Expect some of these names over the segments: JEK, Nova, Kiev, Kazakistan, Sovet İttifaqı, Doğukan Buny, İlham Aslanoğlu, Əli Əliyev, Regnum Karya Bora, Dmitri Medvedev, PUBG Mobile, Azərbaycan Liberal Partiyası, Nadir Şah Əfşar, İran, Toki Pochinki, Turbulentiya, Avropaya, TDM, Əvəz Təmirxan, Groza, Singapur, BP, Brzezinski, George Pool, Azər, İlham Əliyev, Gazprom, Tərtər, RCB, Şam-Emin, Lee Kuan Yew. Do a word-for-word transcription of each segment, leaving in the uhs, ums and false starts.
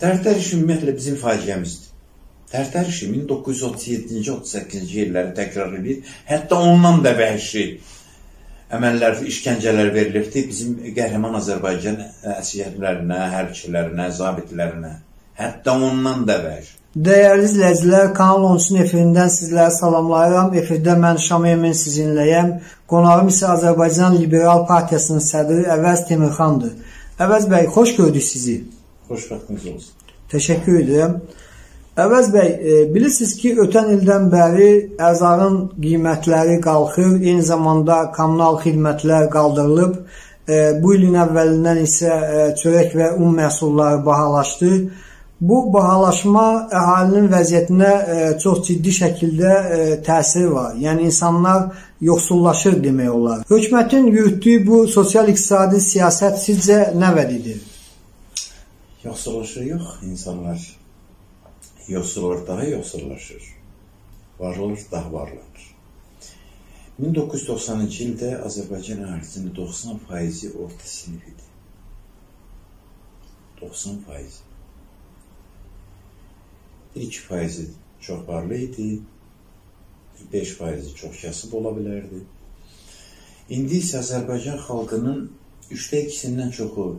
Tərtəriş ümumiyyətlə bizim faciəmizdir. Tərtəriş min doqquz yüz otuz yeddinci otuz səkkizinci illəri təkrar edilir. Hətta ondan da vəhşi əməllər, işkəncələr verilirdi bizim qəhrəman Azərbaycan əsirlərinə, hərbçilərinə, zabitlərinə. Hətta ondan da vəhşi. Dəyərli izləyicilər, Kanal on-un efirindən sizləri salamlayıram. Efirdə mən Şam-Emin sizinləyəm. Qonağım isə Azərbaycan Liberal Partiyasının sədri Əvəz Təmirxandır. Əvəz bəy, xoş gördük sizi. Xoş vaxtınız olsun. Təşəkkür edirəm. Əvəz bəy, e, bilirsiniz ki, ötən ildən bəri ərzağın qiymətləri qalxır, eyni zamanda kommunal xidmətlər qaldırılıb. E, bu ilin əvvəlindən isə e, çörək və un məhsulları bahalaşdı. Bu bahalaşma əhalinin vəziyyətinə e, çox ciddi şəkildə e, təsiri var. Yəni, insanlar yoxsullaşır demək olar. Hökumətin yürütdüyü bu sosial-iqtisadi siyasət sizcə nə vədidir? Yoxsullaşır yox, insanlar yoxsullar daha yoxsullaşır, varılır daha varlanır. min doqquz yüz doxsanıncı ildə Azərbaycan əhalisinin doxsan faizi orta sinif idi. doxsan faiz. iki faizi çox varlı idi, beş faizi çox kasıb ola bilərdi. İndi isə Azərbaycan xalqının üçdə ikisindən çoxu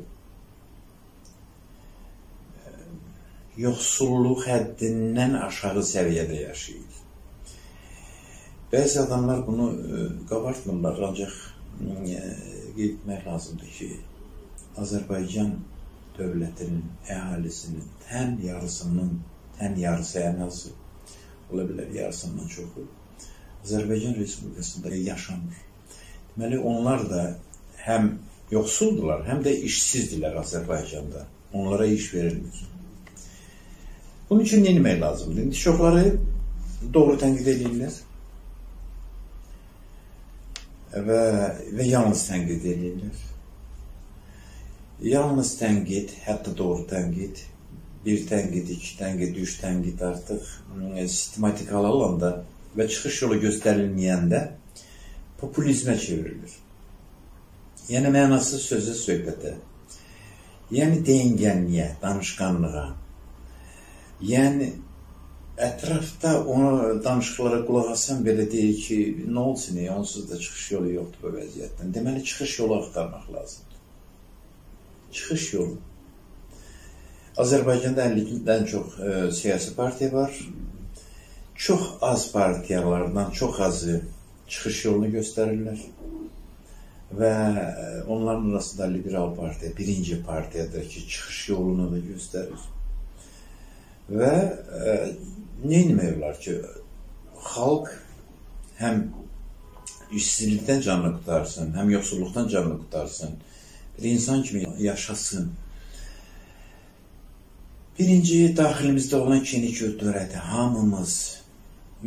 yoxsulluq həddindən aşağı səviyyədə yaşayır. Bəzi adamlar bunu qabartmırlar, ancaq gitmək lazımdır ki, Azərbaycan dövlətinin, əhalisinin həm yarısının Həm yarısı, həm azı, ola bilər yarısından çoxu, Azərbaycan Respublikasında yaşamır. Deməli, onlar da həm yoxsuldurlar, həm də işsizdirlər Azərbaycanda. Onlara iş verilmir. Bunun üçün nə etmək lazımdır? İndi çoxları doğru tənqid edirlər və, və yalnız tənqid edirlər. Yalnız tənqid, hətta doğru tənqid, bir tənqid, iki tənqid, üç tənqid artıq sistematik alanda və çıxış yolu göstərilməyəndə popülizmə çevrilir. Yəni, mənasız sözə, söhbətə, yəni deyingənliyə, danışqanlığa, yəni ətrafda ona danışıqlara qulaq asan belə deyir ki, nə olsun, onsuz da çıxış yolu yoxdur bu vəziyyətdən. Deməli, çıxış yolu axtarmaq lazımdır. Çıxış yolu. Azərbaycanda əllidən çox e, siyasi partiya var. Çox az partiyalardan çox azı çıxış yolunu göstərirlər. Və onların arasında liberal partiya, birinci partiyadakı çıxış yolunu da göstərir. Və e, nə etmək ki, xalq həm işsizlikdən canını qutarsın, həm yoxsulluqdan canını qutarsın, bir insan kimi yaşasın. Birinci, daxilimizdə olan yeni kültürədir. Hamımız,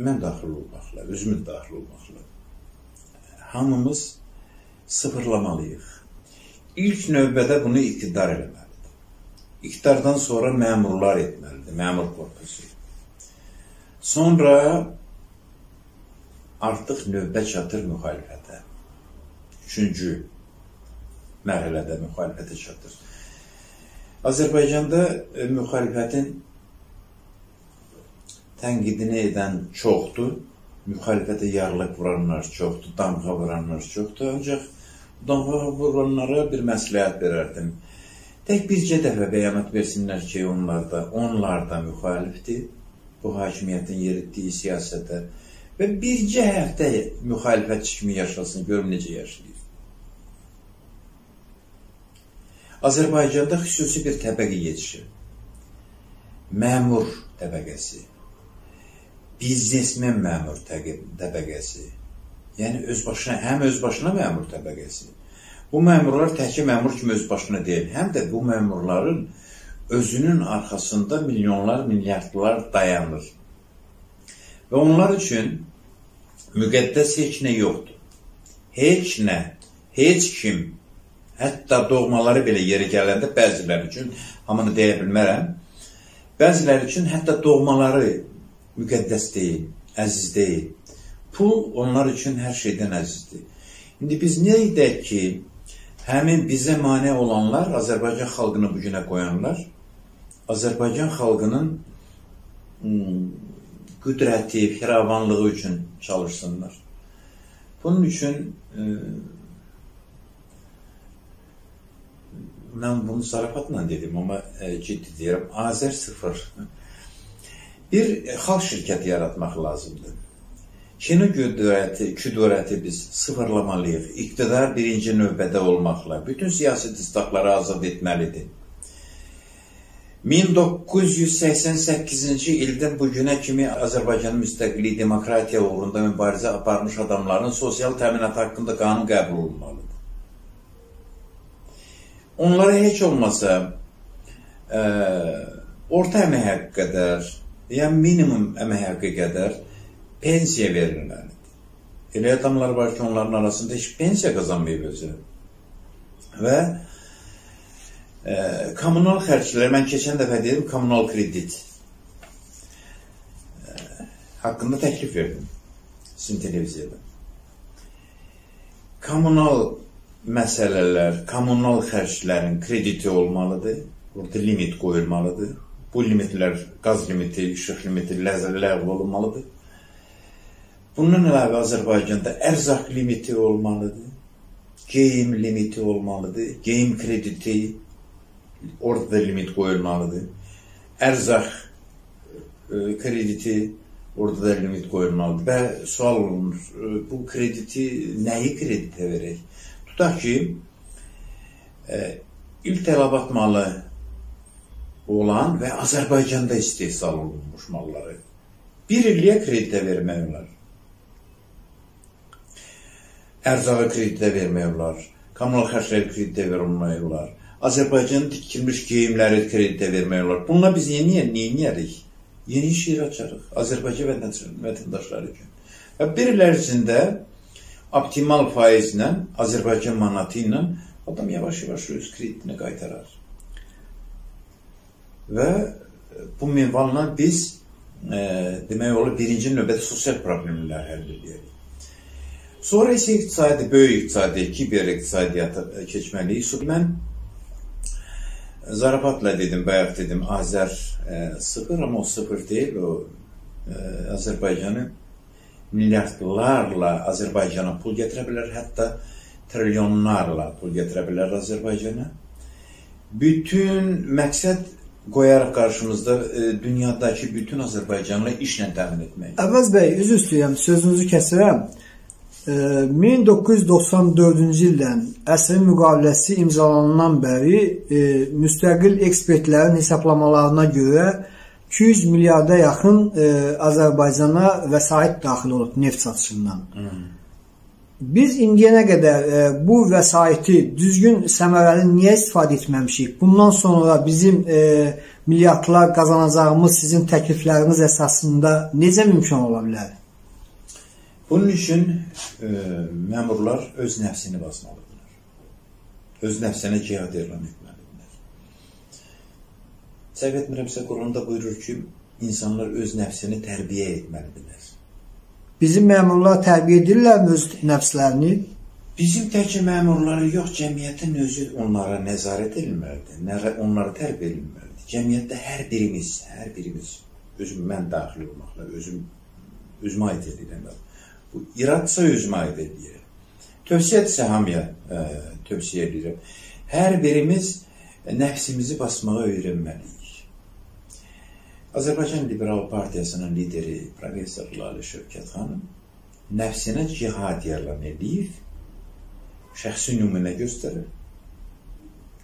mən daxil olmaqla, özümün daxil olmaqla, hamımız sıfırlamalıyıq. İlk növbədə bunu iqtidar eləməlidir. İqtidardan sonra məmurlar etməlidir, məmur korpusu. Sonra artıq növbə çatır müxalifətə. Üçüncü mərhələdə müxalifətə çatır. Azərbaycanda e, müxalifətin tənqidini edən çoxdur, müxalifətə yarlıq vuranlar çoxdur, damğa vuranlar çoxdur, ancaq damğa vuranlara bir məsləhət verərdim. Tək bircə dəfə bəyanat versinlər ki, onlar da, onlar da müxalifdir bu hakimiyyətin yeritdiyi siyasətə və bircə həftə müxalifətçi kimi yaşasın, görüm necə yaşayır. Azərbaycanda xüsusi bir təbəqə yetişir. Məmur təbəqəsi, biznesmen məmur təbəqəsi, yəni öz başına, həm öz başına məmur təbəqəsi. Bu məmurlar təkcə məmur kimi öz başına deyil, həm də bu məmurların özünün arxasında milyonlar, milyardlar dayanır. Və onlar üçün müqəddəs heç nə yoxdur. Heç nə, heç kim. Hətta doğmaları belə yeri gələndə bəziləri üçün, hamını deyə bilmərəm, bəziləri üçün hətta doğmaları müqəddəs deyil, əziz deyil. Pul onlar üçün hər şeydən əzizdir. İndi biz nə edək ki, həmin bizə mane olanlar, Azərbaycan xalqını bugünə qoyanlar, Azerbaycan halkının qüdrəti, firavanlığı üçün çalışsınlar. Bunun üçün e, mən bunu zarafatla dedim, ama e, ciddi deyirəm. Azər sıfır. Bir e, xalq şirkəti yaratmaq lazımdır. Çini qüdrəti, qüdrəti biz sıfırlamalıyıq. İqtidar birinci növbədə olmaqla bütün siyasi distaqları azad etməlidir. min doqquz yüz səksən səkkizinci ildən bugünə kimi Azərbaycanın müstəqilliyi, demokratiya uğrunda mübarizə aparmış adamların sosial təminat haqqında qanun qəbul olmalıdır. Onlara heç olmasa e, orta əmək haqqı qədər, yəni minimum əmək haqqı qədər pensiya verilməlidir. Elə adamlar var ki, onların arasında heç pensiya qazanmayıb özü. Və E, kommunal xərclər, mən keçən dəfə deyirəm, kommunal kredit e, haqqında təklif verdim sizin televiziyada. Kommunal məsələlər, kommunal xərclərin krediti olmalıdır, burada limit qoyulmalıdır. Bu limitlər, qaz limiti, işıq limiti ləğv olunmalıdır. Bundan əlavə Azərbaycanda ərzaq limiti olmalıdır, geyim limiti olmalıdır, geyim krediti, orada da limit koyulmalıdır. Ərzaq e, krediti orada da limit koyulmalıdır. Və sual olunur, e, bu krediti nəyi kreditə verək? Tutaq ki, e, ilk tələbat malı olan və Azərbaycanda istehsal olunmuş malları bir illiyə kreditə vermək olar. Ərzağı kreditə vermək olar. Kommunal xərcləri kreditə vermək olar. Azərbaycanın tikilmiş geyimləri kreditə vermək olar. Bununla biz yeni neyiniyərik? Yeni iş yeri açarıq. Azərbaycan vətəndaşları üçün. Və bir il ərzində optimal faizlə, Azərbaycan manatı ilə adam yavaş-yavaş öz kreditini qaytarar. Və bu minvalla biz e, demək olur, birinci növbədə sosial problemlər həll edirik. Sonra isə iqtisadi, böyük iqtisadi, kiber iqtisadiyyata keçməliyik. Mən zarafatla dedim, bayaq dedim, Azər e, sıfır, ama o sıfır deyil, o e, Azərbaycanı milyardlarla Azərbaycana pul getirə bilər, hətta trilyonlarla pul getirə bilər Azərbaycana. Bütün məqsəd qoyaraq qarşımızda e, dünyadakı bütün Azərbaycanla işlə təmin etmək. Əvəz bəy, üzr istəyirəm, sözünüzü kəsirəm. min doqquz yüz doxsan dördüncü ildən əsrin müqaviləsi imzalanan bəri e, müstəqil ekspertlərin hesablamalarına görə iki yüz milyarda yaxın e, Azərbaycana vəsait daxil olub neft satışından. Hmm. Biz indiyənə qədər e, bu vəsaiti düzgün, səmərəli niyə istifadə etməmişik? Bundan sonra bizim e, milyardlar qazanacağımız sizin təklifləriniz əsasında necə mümkün ola bilər? Bunun için e, memurlar öz nəfsini basmalıdırlar. Öz nəfsinə cihad elan etməlidirlər. Səhv etmirəmsə, Quranda buyurur ki, insanlar öz nəfsini tərbiyə etməlidirlər. Bizim memurlar tərbiyə edirlər öz nəfslərini? Bizim təkcə memurları yox, cəmiyyətin özü onlara nəzarət edilməlidir, onları tərbiyə edilməlidir. Cəmiyyətdə hər birimiz, hər birimiz, özüm mən daxil olmaqla, özüm, özümə aid edilməlidir. Bu iradsa özümə aid edirəm. Tövsiyə etsə hamıya e, tövsiyə edirəm. Hər birimiz nəfsimizi basmağa öyrənməliyik. Azərbaycan Liberal Partiyasının lideri Profesor Lalə Şövkət xanım nəfsinə cihad elan edib, şəxsi nümunə göstərir.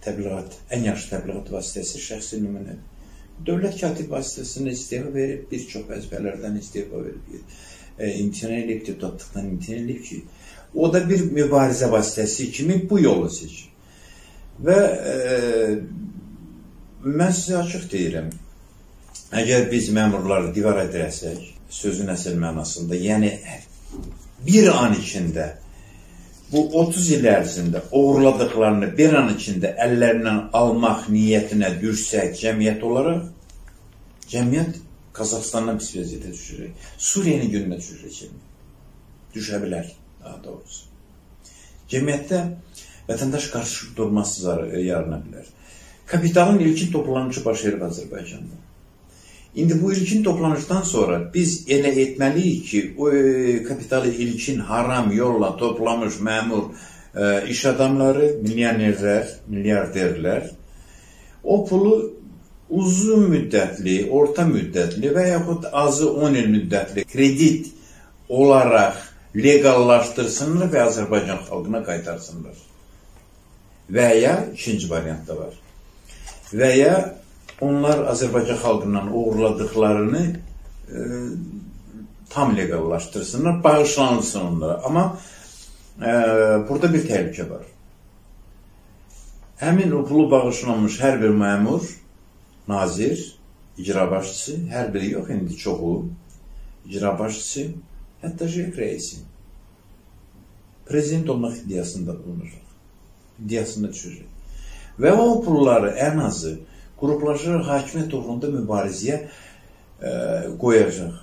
Təbliğat, ən yaxşı təbliğat vasitəsi şəxsi nümunədir. Dövlət katib vasitəsində istefa verib, bir çox vəzifələrdən istefa verib. İmtina edib, deputatlıqdan imtina edib ki, o da bir mübarizə vasitəsi kimi bu yolu seçir. Və e, mən sizə açıq deyirəm, əgər biz məmurları divar edərəsək, sözün əsl mənasında, yəni bir an içində, bu otuz il ərzində uğurladıqlarını bir an içində əllərindən almaq niyyətinə düşsək cəmiyyət olaraq, cəmiyyət Kazakistan'dan pis vəziyyətə düşürək. Suriye'nin gününə düşürəcək. Düşə bilər, daha doğrusu. Cəmiyyətdə vətəndaş qarşı durması yarana bilər. Kapitalın ilkin toplanışı başlayır Azerbaycan'da. İndi bu ilkin toplanıştan sonra biz ele etməliyik ki, o e, kapitalı ilkin haram yolla toplamış memur e, iş adamları, milyonerler, milyarderler o pulu uzun müddətli, orta müddətli və yaxud azı on il müddətli kredit olaraq legallaşdırsınlar və Azərbaycan xalqına qaytarsınlar. Və ya ikinci variant da var. Və ya onlar Azərbaycan xalqından uğurladıklarını e, tam legallaşdırsınlar, bağışlansın onlara. Ama e, burada bir təhlükə var. Həmin o pulu bağışlanmış hər bir məmur, nazir, icra başçısı, hər biri yox, indi çoxu, icra başçısı, hətta JEK reisi, prezident olmaq iddiasında bulunacaq, iddiasında düşəcək. Və o pulları ən azı qruplaşaraq hakimiyyət uğrunda mübarizəyə e, qoyacaq.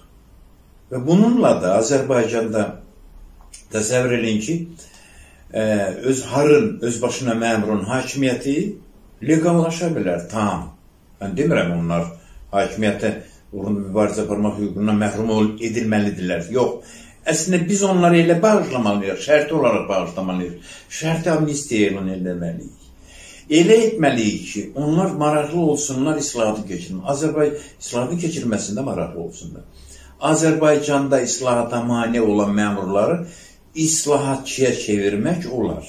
Və bununla da Azərbaycanda təsəvvür edin ki, e, öz harın, öz başına məmurun hakimiyyəti legallaşa bilər, tam. Mən demirəm, onlar hakimiyyətə uğrunda mübarizə aparmaq hüququndan məhrum edilməlidirlər. Yox. Əslində biz onları elə bağışlamalıyıq, şərti olaraq bağışlamalıyıq. Şərti amnistiya elan edilməliyik. Elə etməliyik ki, onlar maraqlı olsunlar, islahatı keçirin. Azərbaycan islahatı keçirməsində maraqlı olsunlar. Azərbaycanda islahata mane olan məmurları islahatçıya çevirmək olar.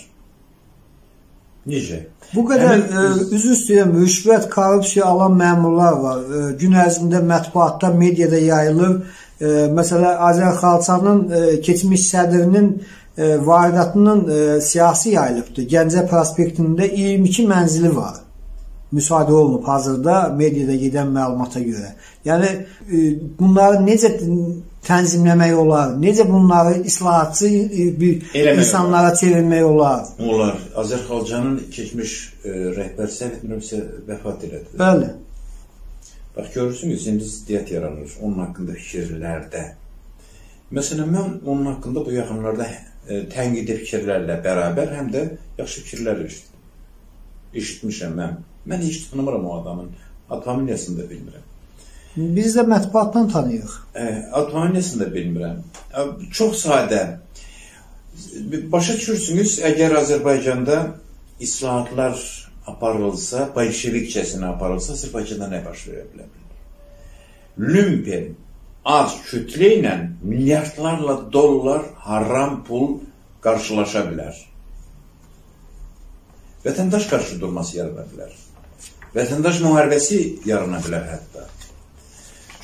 Necə? Bu qədər üzü-üstüyə müşvət, korrupsiya alan məmurlar var. E, gün ərzində mətbuatda, mediada yayılır. E, Məsələn, Azərxalçanın e, keçmiş sədrinin e, varidatının e, siyasi yayılıbdır. Gəncə prospektində iyirmi iki mənzili var. Müsadə olunub hazırda mediada gedən məlumata görə. Yəni, e, bunları necə tənzimləmək olar? Necə bunları islahatçı bir eləmək insanlara olar, çevirmək olar? Olar. Azərbaycanın keçmiş e, rəhbər səhvətmirəmsə vəfat elədi. Bəli. Bax, görürsünüz, indi ziddiyyət yaranır onun haqqında fikirlərdə. Məsələn, mən onun haqqında bu yaxınlarda e, tənqidi fikirlərlə bərabər həm də yaxşı fikirlər eşitdim. Eşitmişəm mən. Mən heç tanımıram o adamın. Familiyasını da bilmirəm. Biz də mətbuatdan tanıyıq. Ad familiyasını da bilmirəm. Çox sadə. Başa düşürsünüz, əgər Azərbaycanda islahatlar aparılsa, bolşevikçəsinə aparılsa, Azərbaycanda nə baş verə bilər? Lümpen, az kütlə ilə milyardlarla dollar haram pul qarşılaşa bilər. Vətəndaş qarşı durması yarana bilər. Vətəndaş müharibəsi yarana bilər hətta.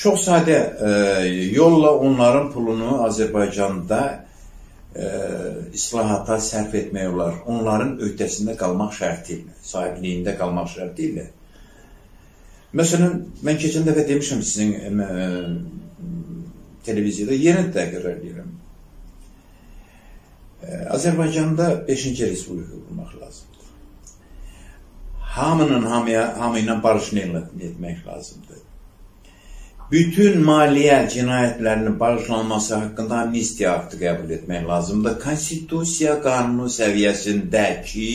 Çox sadə e, yolla onların pulunu Azərbaycanda e, islahata sərf etmək olar. Onların öhdəsində qalmaq şərti ilə, sahibliyində qalmaq şərti ilə. Məsələn, mən keçən dəfə demişəm sizin e, televiziyada, yenə təkrar edirəm. E, Azərbaycanda beşinci Respublika qurmaq lazımdır. Hamının hamıya, hamı ilə barışını etmək lazımdır. Bütün maliyyə cinayətlərinin bağışlanması haqqında amnistiya aktı qəbul etmək lazımdır. Konstitusiya qanunu səviyyəsindəki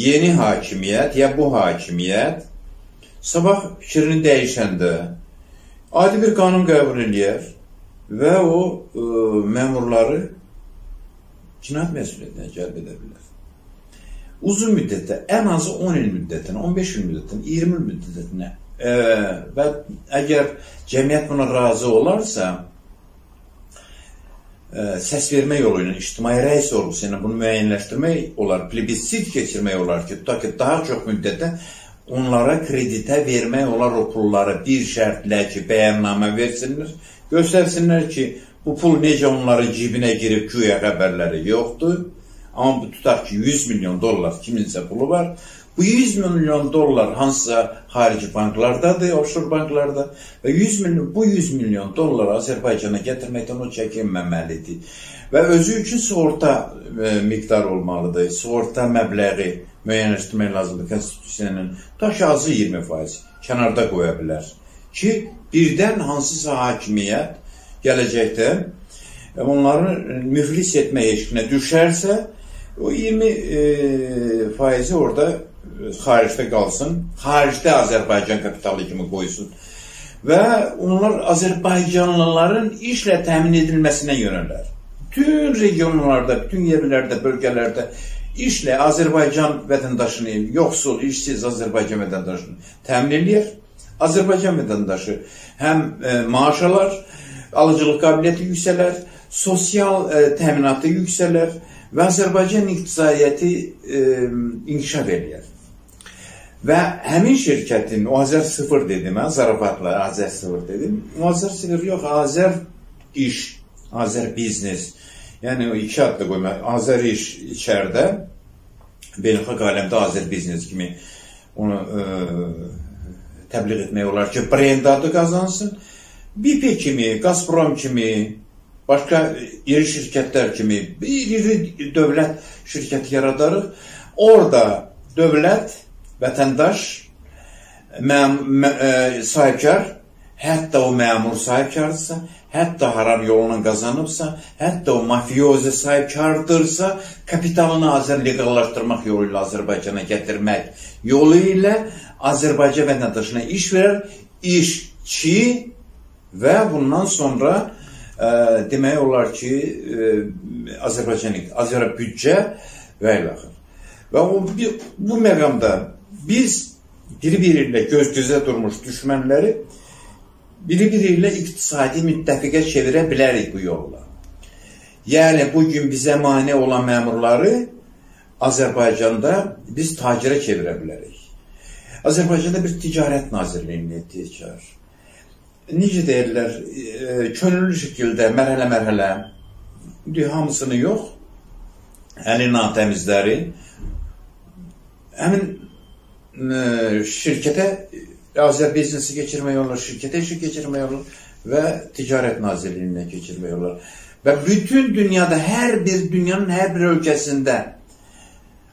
yeni hakimiyyət, ya bu hakimiyyət, sabah fikrini dəyişəndə adi bir qanun qəbul edir və o e, məmurları cinayət məsuliyyətinə cəlb edə bilər. Uzun müddətdə, ən azı on il müddətinə, on beş il müddətinə, iyirmi il müddətinə Ee, və əgər cəmiyyət buna razı olarsa, e, səs vermə yolu ilə, ictimai rəy sorğusu ilə bunu müəyyənləşdirmək olar, plebissit keçirmək olar ki, tutaq ki, daha çox müddətdə onlara kreditə vermək olar o pulları, bir şərtlə ki, bəyannamə versinlər, göstərsinlər ki, bu pul necə onların cibinə girib, güya xəbərləri yoxdur, amma tutaq ki, yüz milyon dollar kiminsə pulu var. Bu yüz milyon dollar hansısa harici banklardadır, offshore banklarda və yüz milyon, bu yüz milyon dolları Azərbaycana gətirməkdən o çəkinməməlidir. Və özü üçün sığorta e, miqdarı olmalıdır, sığorta məbləği müəyyənləşdirmək lazımdır konstitusiyanın. Ta ki, azı iyirmi faiz kənarda qoya bilər ki, birdən hansısa hakimiyyət gələcəkdə onları müflis etmək eşqinə düşərsə, o iyirmi e, faizi orada xaricdə qalsın, xaricdə Azərbaycan kapitalı kimi qoysun və onlar Azərbaycanlıların işlə təmin edilməsinə yönələr. Bütün regionlarda, bütün yerlərdə, bölgələrdə işlə Azərbaycan vətəndaşını, yoxsul, işsiz Azərbaycan vətəndaşını təmin edir. Azərbaycan vətəndaşı həm e, maaş alar, alıcılıq qabiliyyəti yüksələr, sosial e, təminatı yüksələr və Azərbaycan iqtisadiyyəti e, inkişaf edir. Və həmin şirkətin, o Azər sıfır dedim, ha, zarafatla Azər sıfır dedim, o Azər sıfır yox, Azər iş, Azər biznes, yəni o iki adda qoymaq, Azər iş içərdə, beynəlxalq aləmdə Azər biznes kimi onu e, təbliğ etmək olar ki, brend adı qazansın. B P kimi, Gazprom kimi, başqa iri şirkətlər kimi, bir iri dövlət şirkəti yaradarıq. Orada dövlət, vətəndaş, e, sahibkar, hətta o məmur sahibkardırsa, hətta haram yolundan qazanıbsa, hətta o mafiozi sahibkardırsa, kapitalını Azər leqallaşdırmaq yolu ilə Azərbaycana gətirmək yolu ilə Azərbaycan vətəndaşına iş verər, işçi və bundan sonra e, demək olar ki, e, Azərbaycanın Azərə büdcə və ilaxır. Və o, bu məqamda biz biri-biri ilə göz-gözə durmuş düşmənləri biri-biri ilə iqtisadi müttəfiqə çevirə bilərik bu yolla. Yəni, bugün bizə mane olan məmurları Azərbaycanda biz tacirə çevirə bilərik. Azərbaycanda bir ticarət nazirliyinin etdiyi çağır. Necə deyirlər, e, könüllü şəkildə, mərhələ-mərhələ, hamısını yox, əli natəmizləri, həmin e, şirkətə, Azər biznesi geçirmək olur, şirkətə işi geçirmək olur və ticarət nazirliyinə geçirmək olur. Və bütün dünyada, hər bir dünyanın hər bir ölkəsində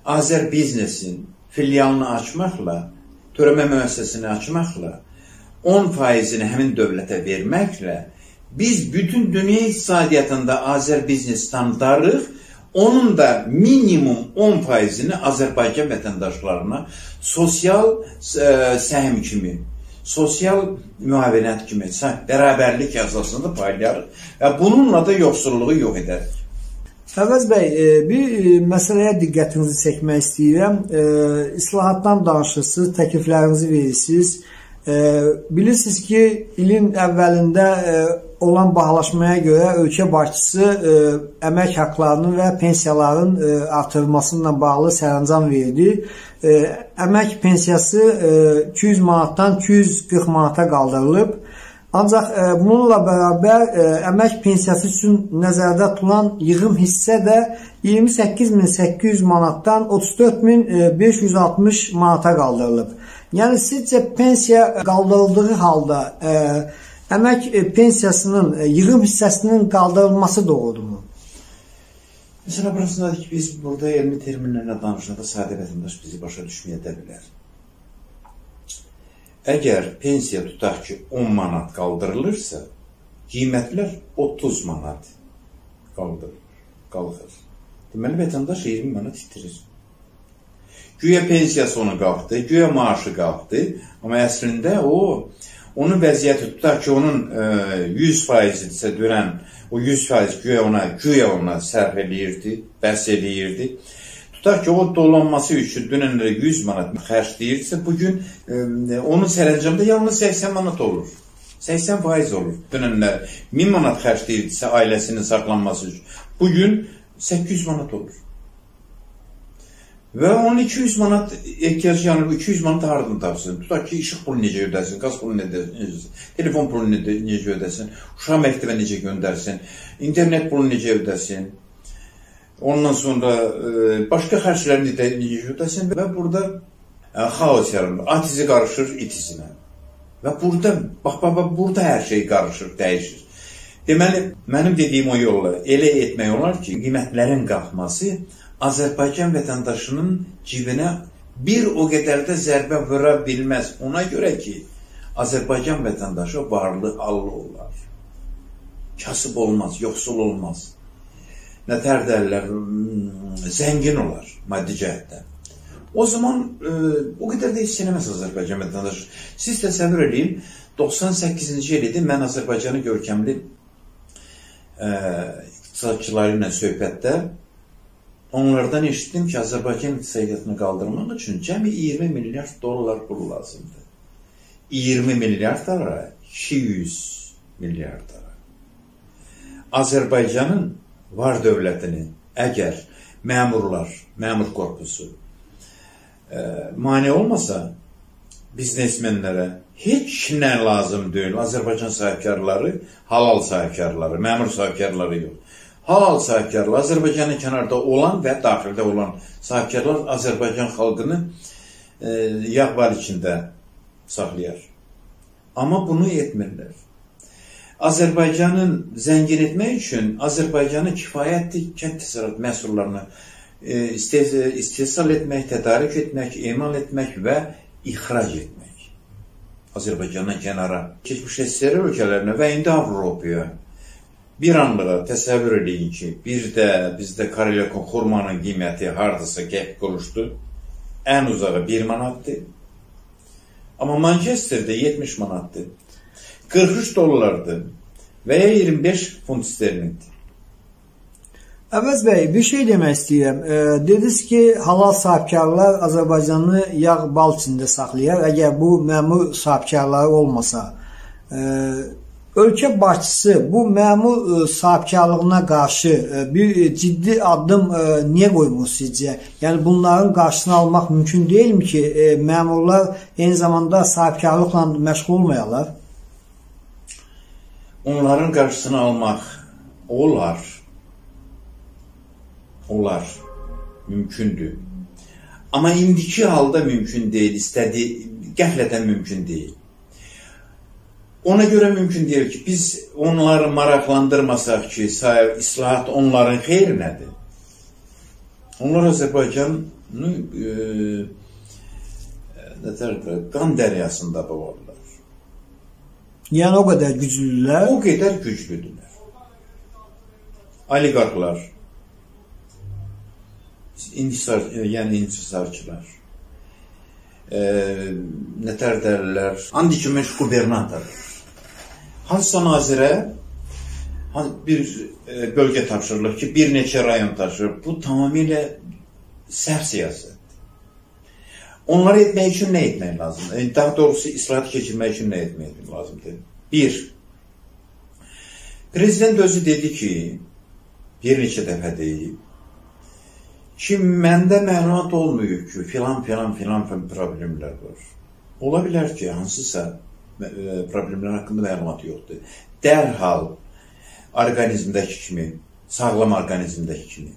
Azər biznesin filialını açmaqla, törəmə müəssisəsini açmaqla, on faizini həmin dövlətə verməklə, biz bütün dünya iqtisadiyyatında Azər biznesi tanıdarıq, onun da minimum on faizini Azərbaycan vətəndaşlarına sosial e, səhm kimi, sosial müavinət kimi, bərabərlik əsasında paylayarıq və bununla da yoxsulluğu yox edərik. Əvəz bəy, bir məsələyə diqqətinizi çəkmək istəyirəm. İslahatdan danışırsınız, təkliflərinizi verirsiniz. Bilirsiniz ki, ilin əvvəlində olan bağlaşmaya görə ölkə başçısı əmək haqlarının və pensiyaların artırılmasıyla bağlı sərəncam verdi. Əmək pensiyası iki yüz manatdan iki yüz qırx manata qaldırılıb. Ancaq bununla bərabər əmək pensiyası üçün nəzərdə tutulan yığım hissə də iyirmi səkkiz min səkkiz yüz manatdan otuz dörd min beş yüz altmış manata qaldırılıb. Yəni sizcə pensiya qaldırıldığı halda əmək pensiyasının yığım hissəsinin qaldırılması doğrudumu? Məsələ burasındadır ki, biz burada elmi terminlərlə danışanda sadə vətəndaş bizi başa düşməyə də bilər. Əgər pensiya tutaq ki, on manat qaldırılırsa, qiymətlər otuz manat qaldırılır, qalxır. Deməli, vətəndaş iyirmi manat itirir. Güya pensiyası onu qalxdı, güya maaşı qalxdı, amma əslində o, onun vəziyyəti tutaq ki, onun yüz faiz isə dönən, o yüz faiz güya ona, güya ona sərf eləyirdi, bəs eləyirdi. Tutaq ki, o dolanması üçün dönənlərə yüz manat xərcləyirsə, bugün e, onun sərəncamda yalnız səksən manat olur. səksən faiz olur. Dönənlər min manat xərcləyirsə ailəsinin saxlanması üçün, bugün səkkiz yüz manat olur. Və onun iki yüz manat ehtiyacı yanır, iki yüz manat haradan tapsın. Tutaq ki, işıq pulu necə ödəsin, qaz pulu necə ödəsin, telefon pulu necə ödəsin, uşaq məktəbə necə göndərsin, internet pulu necə ödəsin. Ondan sonra başqa xərclərini də ödəsin və burada xaos yaranır. Atizi qarışır itizinə. Və burada, bax, bax, bax, burada hər şey qarışır, dəyişir. Deməli, mənim dediyim o yolla elə etmək olar ki, qiymətlərin qalxması Azərbaycan vətəndaşının cibinə bir o qədər də zərbə vura bilməz. Ona görə ki, Azərbaycan vətəndaşı varlı hallı olar. Kasıb olmaz, yoxsul olmaz. Nətər dərlər, zəngin olar maddi cəhətdən. O zaman e, o qədər də istəyinəməz Azərbaycan vətəndaşı. Siz təsəvvür edin, doxsan səkkizinci il idi, mən Azərbaycanı görkəmli e, iqtisadçıları ilə söhbətdə onlardan eşitdim ki, Azərbaycan iqtisadiyyatını qaldırmaq üçün cəmi iyirmi milyard dollar pul lazımdır. iyirmi milyard dolara, iki yüz milyard dolara. Azərbaycanın var dövlətini əgər məmurlar, məmur korpusu e, mane olmasa biznesmenlərə heç nə lazım deyil. Azərbaycan sahibkarları, halal sahibkarları, məmur sahibkarları yox. Halal sahibkarlar, Azərbaycanın kənarda olan və daxildə olan sahibkarlar Azərbaycan xalqını e, yağvar içində saxlayar. Amma bunu etmirlər. Azərbaycanın zəngin etmək üçün Azərbaycanı kifayətli kənd təsərrüfat məhsullarını e, istehsal etmək, tədarik etmək, emal etmək və ixrac etmək. Azərbaycandan kənara, keçmiş S S R ölkələrinə və indi Avropaya. Bir anlığa təsəvvür edin ki, bir də bizdə Karelyakon xurmanın qiyməti hardasa qəlb quruşdu, ən uzağı bir manatdır. Amma Manchester'da yetmiş manatdır, qırx üç dollardır və ya iyirmi beş funt sterlindir. Əvəz bəy, bir şey demək istəyirəm. E, dediniz ki, halal sahibkarlar Azərbaycanı yağ bal içində saxlayar, əgər bu məmur sahibkarları olmasa. E, Ölkə başçısı bu məmur sahibkarlığına qarşı bir ciddi adım niyə qoymur sizcə? Yəni bunların qarşısını almaq mümkün deyilmi ki, məmurlar eyni zamanda sahibkarlıqla məşğul olmayalar? Onların qarşısını almaq olar. Olar. Mümkündür. Amma indiki halda mümkün deyil, istədiyi qəflətən mümkün deyil. Ona görə mümkün deyil ki, biz onları maraqlandırmasaq ki, islahat onların xeyrinədir. Onlar Azərbaycanı e, qan dəryasında boğarlar. Yəni o qədər güclüdürlər? O qədər güclüdürlər. Oliqarxlar, inhisar, yəni inhisarçılar. E, nətər dərlər, andikümüş qubernator. Hansısa nazirə bir e, bölge tapşırılır ki, bir neçə rayon tapşırılır. Bu tamamilə səhv siyasətdir. Onları etmək üçün nə etmək lazımdır? E, daha doğrusu islahat keçirmək üçün nə etmək lazımdır? Bir, prezident özü dedi ki, bir neçə dəfə deyib, ki, məndə məlumat olmuyor ki, filan, filan, filan, filan problemlər var. Ola bilər ki, hansısa problemlər haqqında məlumat yoxdur. Dərhal orqanizmdəki kimi, sağlam orqanizmdəki kimi,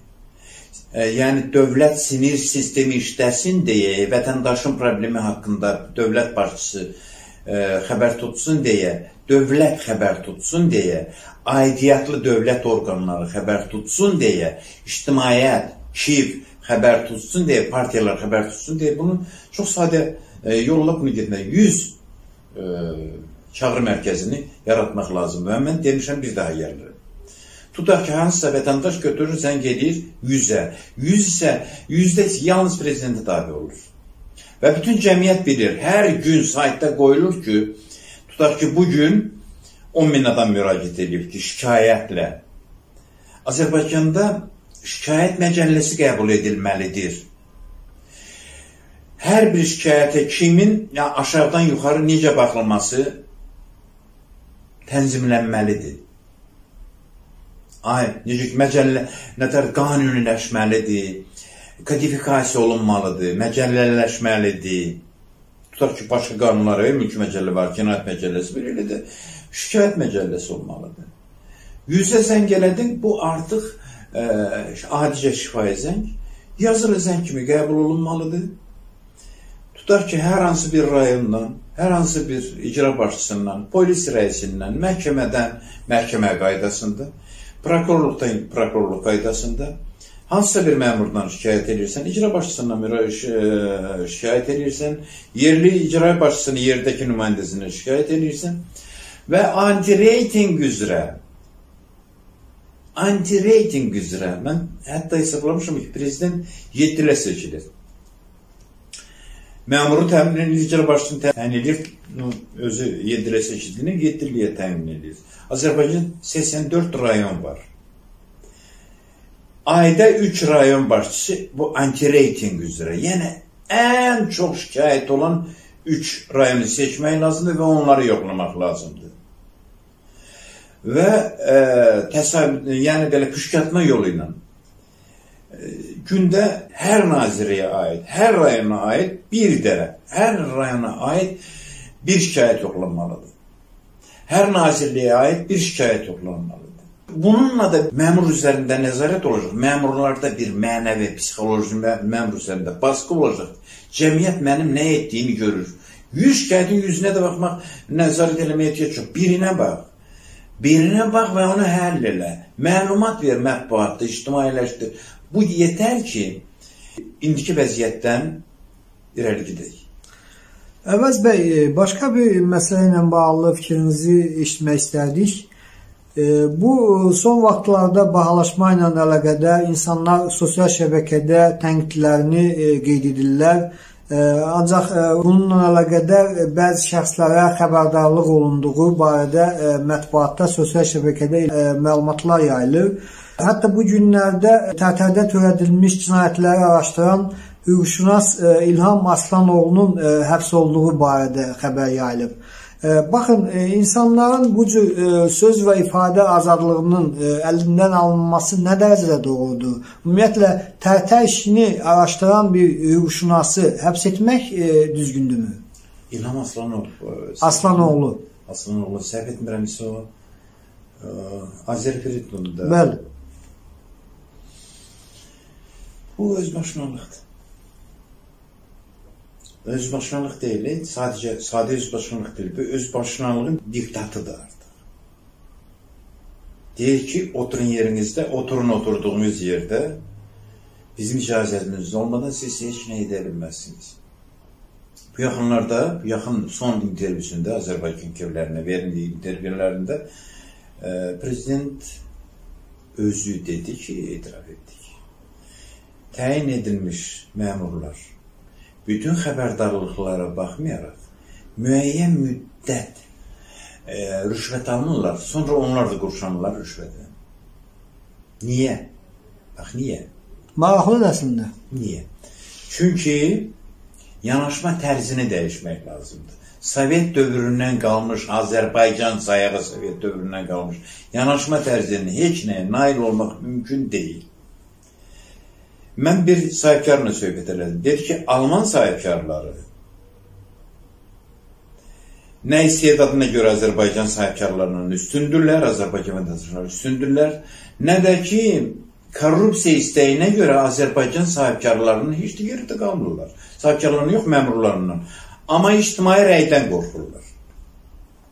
e, yəni dövlət sinir sistemi işləsin deyə, vətəndaşın problemi haqqında dövlət başçısı e, xəbər tutsun deyə, dövlət xəbər tutsun deyə, aidiyyatlı dövlət orqanları xəbər tutsun deyə, ictimaiyyət, Kiev xəbər tutsun deyə, partiyalar xəbər tutsun deyə, bunu çox sadə e, yolla bunu getmək, yüz e, çağrı mərkəzini yaratmaq lazımdır. Mən demişəm, bir daha yerlərim. Tutaq ki, hansısa vətəndaş götürür, zəng edir yüzə. yüz isə, yüzdə yalnız prezidentə tabi olur. Və bütün cəmiyyət bilir, hər gün saytda qoyulur ki, tutaq ki, bugün on min adam müraciət edib ki, şikayətlə. Azərbaycanda şikayət məcəlləsi qəbul edilməlidir. Hər bir şikayətə kimin aşağıdan yuxarı necə baxılması tənzimlənməlidir. Ay, necə ki, məcəllə nətər qanuniləşməlidir, kodifikasiya olunmalıdır, məcəllələşməlidir. Tutaq ki, başqa qanunlara mülki məcəllə var, cinayət məcəlləsi bir elə də şikayət məcəlləsi olmalıdır. Yüzə zəng elədin, bu artıq E, adicə şifaya zəng, yazılı zəng kimi qəbul olunmalıdır. Tutaq ki, hər hansı bir rayondan, hər hansı bir icra başçısından, polis rəisindən, məhkəmədən, məhkəmə qaydasında, prokurorluqdan, prokurorluq qaydasında, hansısa bir məmurdan şikayət edirsən, icra başçısından şikayət edirsən, yerli icra başçısını, yerdəki nümayəndəsini şikayət edirsən və anti-reyting üzrə Anti-reyting üzrə, mən hətta hesablamışam ki, prezident yeddi ilə seçilir. Məmuru təminini icra başçısını təyin edir, özü yeddilə seçildiyini yeddiləyə təmin edir. Azərbaycan səksən dörd rayon var. Ayda üç rayon başçısı bu anti-rating üzere. Yəni ən çox şikayət olan üç rayonu seçmək lazımdır və onları yoxlamaq lazımdır. Və e, təsab, yəni belə püşkatma yolu ilə e, gündə hər naziriyə aid, hər rayona aid bir dərə, hər rayona aid bir şikayət yoxlanmalıdır. Hər nazirliyə aid bir şikayət yoxlanmalıdır. Bununla da məmur üzərində nəzarət olacaq. Məmurlarda bir mənəvi, psixoloji məmur üzərində baskı olacaq. Cəmiyyət mənim nə etdiyimi görür. Yüz şikayətin yüzünə də baxmaq, nəzarət eləməyə ehtiyac yox. Birinə bax. Birinə bax və onu həll elə. Məlumat ver mətbuatda, ictimailəşdir. Bu yetər ki, indiki vəziyyətdən irəli gedək. Əvəz bəy, başqa bir məsələ ilə bağlı fikrinizi eşitmək istərdik. Bu son vaxtlarda bahalaşma ilə əlaqədar insanlar sosial şəbəkədə tənqidlərini qeyd edirlər. Ancaq bununla əlaqədar bəzi şəxslərə xəbərdarlıq olunduğu barədə mətbuatda, sosial şəbəkədə məlumatlar yayılır. Hətta bu günlərdə Tərtərdə törədilmiş cinayətləri araşdıran hüquqşünas İlham Aslanoğlunun həbs olduğu barədə xəbər yayılıb. Baxın, insanların bu cür söz və ifadə azadlığının əlindən alınması nə dərəcədə doğrudur? Ümumiyyətlə, tərtər işini araşdıran bir hüquqşünası həbs etmək düzgündürmü? İlham Aslanoğlu. Aslanoğlu. Aslanoğlu, səhv etmirəmsə o, Azərbaycanlı da. Bəli. Bu özbaşınalıqdır. Özbaşınalık deyil, sadece sade özbaşınalık deyil. Bu özbaşınalığın diktatıdır artık. Deyir ki, oturun yerinizde, oturun oturduğunuz yerde, bizim icazətimizin olmadan siz heç nə edə bilməzsiniz. Bu yaxınlarda, bu yaxın son intervyüsünde, Azərbaycan kevlərinə verildiği intervyülərində Prezident özü dedi ki, etiraf etdik. Təyin edilmiş məmurlar bütün xəbərdarlıqlara baxmayaraq, müəyyən müddət e, rüşvət alınırlar, sonra onlar da qurşanırlar rüşvətə. Niyə? Bax, niyə? Maraqlıdır əslində. Niyə? Çünki yanaşma tərzini dəyişmək lazımdır. Sovet dövründən qalmış, Azərbaycan sayağı Sovet dövründən qalmış, yanaşma tərzini heç nəyə nail olmaq mümkün deyil. Mən bir sahibkarla söhbət elədim. Dedi ki, Alman sahibkarları nə istedadına görə Azərbaycan sahibkarlarının üstündürlər, Azərbaycan vətəndaşlarının üstündürlər, nə də ki, korrupsiya istəyinə görə Azərbaycan sahibkarlarının heç də yerdə qalmırlar. Sahibkarlarının yox, məmurlarının. Amma ictimai rəydən qorxurlar.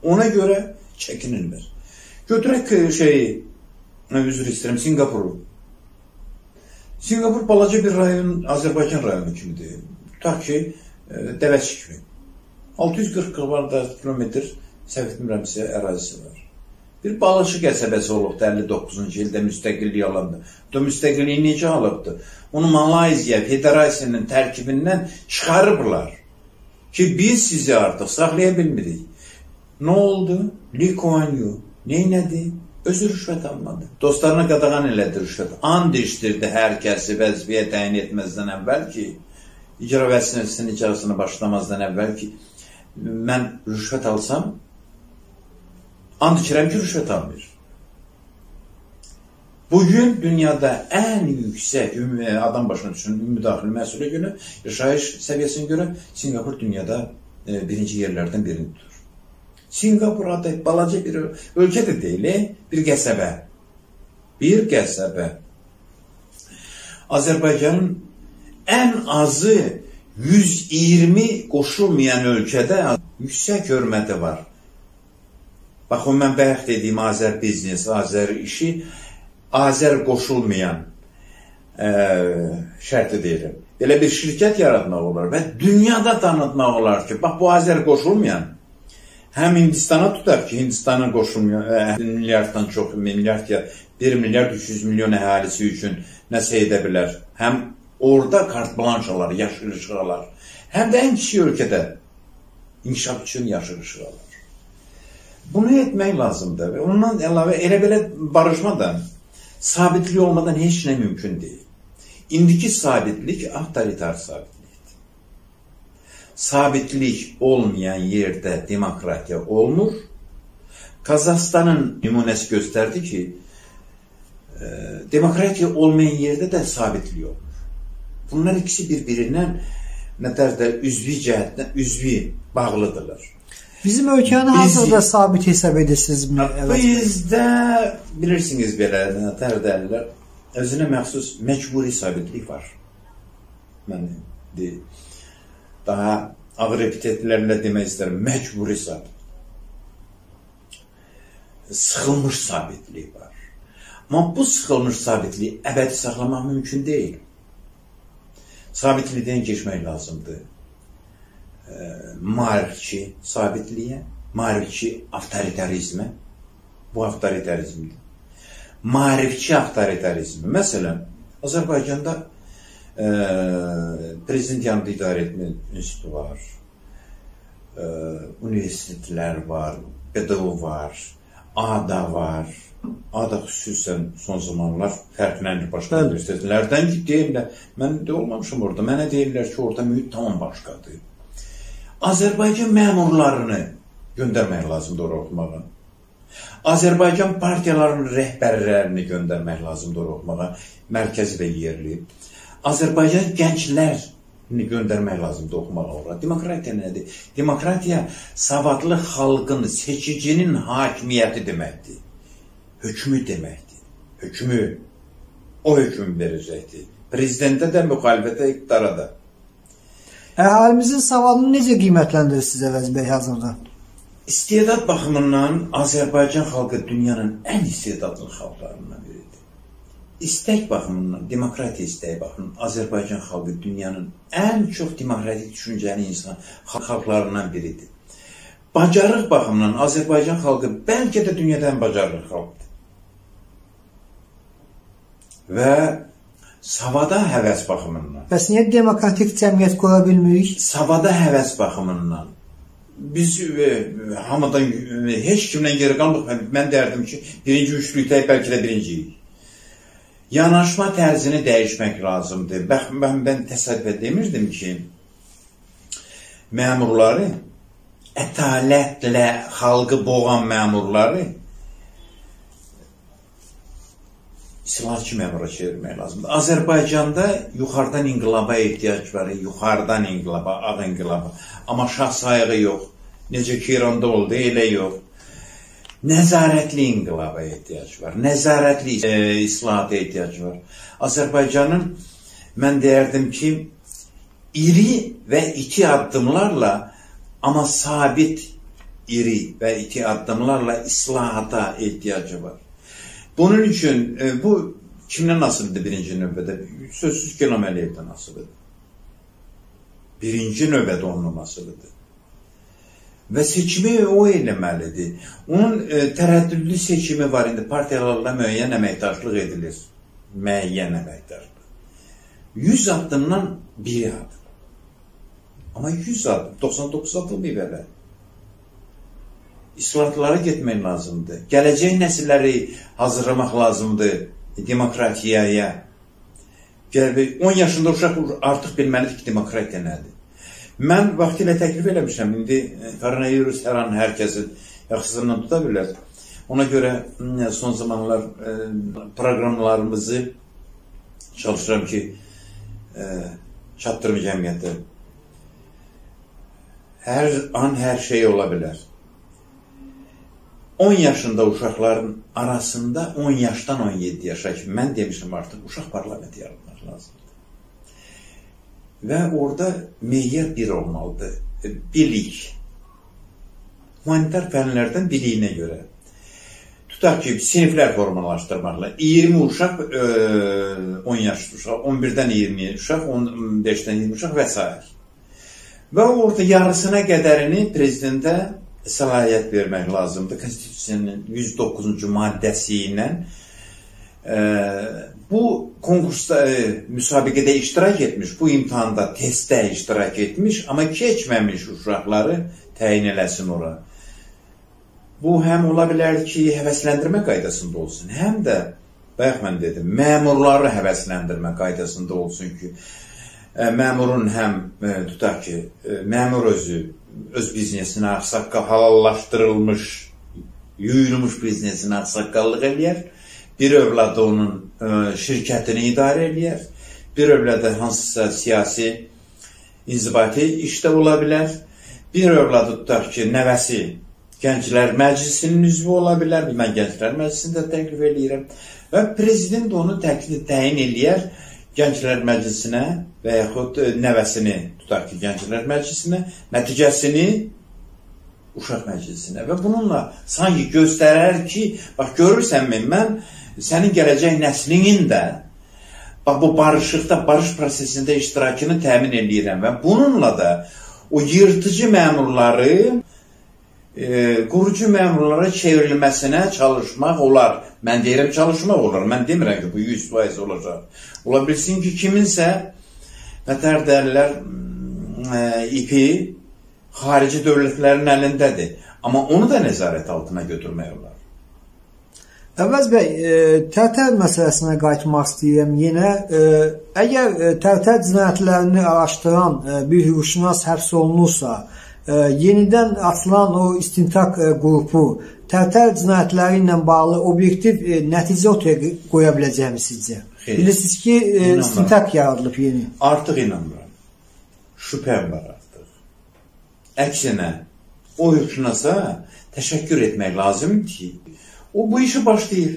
Ona görə çəkinirlər. Götürək şeyi, üzr istəyirəm, Singapuru. Singapur balaca bir rayon, Azərbaycan rayonu kimidir. Tutaq ki, Dəvəçi kimi. altı yüz qırx kvadrat kilometr səviyyətmirəmsi ərazisi var. Bir balışı qəsəbəsi olubdur əlli doqquzuncu ildə müstəqillik alandı. O müstəqilliyi necə alıbdır? Onu Malayziya Federasiyasının tərkibindən çıxarıblar ki, biz sizi artıq saxlaya bilmirik. Nə oldu? Lee Kuan Yew neynədi? Özü rüşvət almadı. Dostlarına qadağan elədi rüşvət. And içdirdi hər kəsi vəzifəyə təyin etməzdən əvvəl ki, icra vəzifəsinin icrasına başlamazdan əvvəl ki, mən rüşvət alsam, and içirəm ki, rüşvət almır. Bugün dünyada ən yüksək adam başına düşün müdaxilə məhsulə görə, yaşayış səviyyəsinə görə Singapur dünyada birinci yerlərdən birini tutur. Singapur adı balaca bir ölkə də deyil, bir qəsəbə. Bir qəsəbə. Azərbaycanın ən azı yüz iyirmi qoşulmayan ölkədə yüksək hörməti var. Baxın, mən bayaq dediyim Azər biznes, Azər işi, Azər qoşulmayan e, şərti deyirəm. Belə bir şirkət yaratmaq olar və dünyada tanıtmaq olar ki, bax bu Azər qoşulmayan. Həm Hindistana tutar ki, Hindistanın qoşulmuyor, milyarddan çox, milyard ya bir milyard üç yüz milyon əhalisi üçün nəsə edə bilər. Həm orada kartblanşalar, yaşıl işıqlar, hem de en küçük ülkede inkişaf için yaşır ışıqlar. Bunu etmək lazımdır. Ve ondan əlavə elə belə barışma da sabitlik olmadan heç nə mümkün deyil. İndiki sabitlik avtoritar sabitlikdir. Sabitlik olmayan yerde demokratiya olmur. Kazakistan'ın nümunesi gösterdi ki e, demokratiya olmayan yerde de sabitlik olmur. Bunlar ikisi birbirinden ne derler üzvi cihazdan üzvi bağlıdırlar. Bizim ölkəni hazırda sabit hesab edirsiniz mi? Bizdə bilirsiniz belə nətər dəllər özünə məxsus məcburi sabitlik var. Mən deyil. Daha ağır epitetlərlə demək istəyirəm. Məcburi sabit. Sıxılmış sabitlik var. Amma bu sıxılmış sabitliyi əbədi saxlamaq mümkün deyil. Sabitlikdən keçmək lazımdır. Maarifçi sabitliğe, maarifçi avtoritarizme, bu avtoritarizmdir. Maarifçi avtoritarizmi. Mesela Azerbaycan'da e, prezident yanında idare etme institutu var, e, üniversiteler var, pedagog var, ADA var. ADA xüsusən son zamanlar fərqlənir başqa üniversitelerden ki deyirlər, mən de olmamışım orada, mənə deyirlər ki orada mühit tamam başqadır. Azərbaycan məmurlarını göndərmək lazımdır oraya oxumağa. Azərbaycan partiyalarının rəhbərlərini göndərmək lazımdır oraya oxumağa, mərkəzi və yerli. Azərbaycan gənclərini göndərmək lazımdır oxumağa oraya. Demokratiya nədir? Demokratiya savadlı xalqın, seçicinin hakimiyyəti deməkdir. Hökmü deməkdir. Hökmü. O hökmü verəcəkdir. Prezidentə də, müxalifətə, iqtidara da. Əhalimizin savadını necə qiymətləndirirsiniz Əvəz bəy hazırda? İstedad baxımından Azərbaycan xalqı dünyanın ən istedadlı xalqlarından biridir. İstək baxımından, demokratiya istəyi baxımından Azərbaycan xalqı dünyanın ən çox demokratik düşüncəli insan xalqlarından biridir. Bacarıq baxımından Azərbaycan xalqı bəlkə də dünyada ən bacarıqlı xalqdır. Və savada həvəs baxımından. Bəs niyə demokratik cəmiyyət qoya bilmirik? Savada həvəs baxımından. Biz e, hamıdan, e, heç kimdən geri qalmıq. Mən dərdim ki, birinci üçlükdə bəlkə də birinciyik. Yanaşma tərzini dəyişmək lazımdır. Bax, mən, mən təsadüfə demirdim ki, məmurları, ətalətlə xalqı boğan məmurları, silahçı məmura çevirmək lazımdır. Azərbaycanda yuxarıdan inqilaba ehtiyac var, yuxarıdan inqilaba, ağ inqilaba. Amma şah sayığı yox, necə ki İranda oldu, elə yox. Nəzarətli inqilaba ehtiyac var, nəzarətli e, islahata ehtiyac var. Azərbaycanın, mən deyərdim ki, iri və iti addımlarla, amma sabit iri və iti addımlarla islahata ehtiyacı var. Bunun için bu kimden nasıldı birinci növbədə? Sözsüz ki, İlham Əliyevdən nasıldı? Birinci növbədə onun nasıldı? Və seçimi o eləməlidir. Onun tərəddüdlü seçimi var indi. Partiyalarla müəyyən əməkdaşlıq edilir. Müəyyən əməkdaşlıq. yüz addımdan bir adım. Amma yüz adım, doxsan doqquz adım bir belə. İslahatlara getmək lazımdır. Gələcək nəsilləri hazırlamaq lazımdır demokratiyaya. on yaşında uşaq artıq bilməlidir ki, demokratiya nədir. Mən vaxtilə təklif eləmişəm. İndi koronavirus hər an hər kəsin yaxasından tuta bilər. Ona görə son zamanlar proqramlarımızı çalışıram ki, çatdırım cəmiyyətə. Hər an hər şey ola bilər. on yaşında uşaqların arasında on yaşdan on yeddi yaşa ki, mən demişim artıq, uşaq parlament yaratmaq lazımdır. Və orada meyyər bir olmalıdır. Bilik. Humanitar fənlərdən biliyinə görə. Tutaq ki, siniflər formalaşdırmaqla. iyirmi uşaq, on yaşlı uşaq, on birdən iyirmiyə uşaq, on beşdən iyirmi uşaq və s. Və orada yarısına qədərini prezidentə səlahiyyət vermək lazımdır. Konstitusiyanın yüz doqquzuncu maddəsi ilə bu konkursta, müsabiqədə iştirak etmiş, bu imtihanda, testdə iştirak etmiş, amma keçməmiş uşaqları təyin eləsin ora. Bu həm ola bilər ki, həvəsləndirmə qaydasında olsun, həm də, bayaq mən dedim, məmurları həvəsləndirmə qaydasında olsun ki, məmurun həm, tutaq ki, məmur özü, öz biznesini ağsaqqal, halallaşdırılmış, yuyulmuş biznesini ağsaqqallıq eləyər, bir övladı onun şirkətini idarə eləyər, bir övladı hansısa siyasi inzibati işdə ola bilər, bir övladı, tutaq ki, nəvəsi, Gənclər Məclisinin üzvü ola bilər, mən Gənclər Məclisini də təklif eləyirəm və prezident onu təklif təyin eləyər Gənclər Məclisinə və yaxud nəvəsini, tutaq ki, Gənclər Məclisinə, nəticəsini Uşaq Məclisinə və bununla sanki göstərər ki, bax görürsənmi, mən sənin gələcək nəslinin də bax bu barışıqda, barış prosesində iştirakını təmin eləyirəm və bununla da o yırtıcı məmurları qurucu məmurlara çevrilməsinə çalışmaq olar. Mən deyirəm, çalışmaq olar. Mən demirəm ki, bu yüz faiz olacaq. Ola bilsin ki, kiminsə nətər dərlər ipi xarici dövlətlərin əlindədir. Amma onu da nəzarət altına götürmək olar. Əvəz bəy, Tərtər məsələsinə qayıtmaq istəyirəm yenə. Əgər Tərtər cinayətlərini araşdıran bir hüquqşünas həbs olunursa, yenidən açılan o istintaq qrupu Tərtər cinayətləri ilə bağlı obyektiv nəticə ortaya qoya biləcəyimi sizcə? Bilirsiniz ki, istintaq yaradılıb yeni. Artıq inanmıram. Şübhəm var artıq. Əksinə, o hüquqşünasa təşəkkür etmək lazımdır ki, o bu işi başlayır.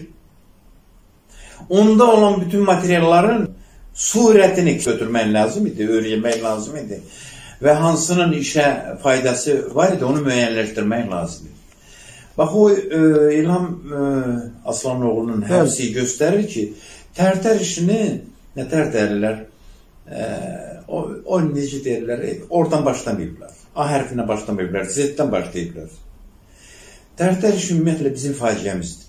Onda olan bütün materialların surətini götürmək lazım idi, öyrənmək lazım idi. Və hansının işə faydası var idi, onu müəyyənləşdirmək lazımdır. Bax, o İlham Aslanoğlunun həbsi göstərir ki, Tərtər işini nətər deyirlər, o necə deyirlər, oradan başlamayıblar, A hərfinə başlamayıblar, Z-dən başlayıblar. Tərtər işi ümumiyyətlə bizim faciəmizdir.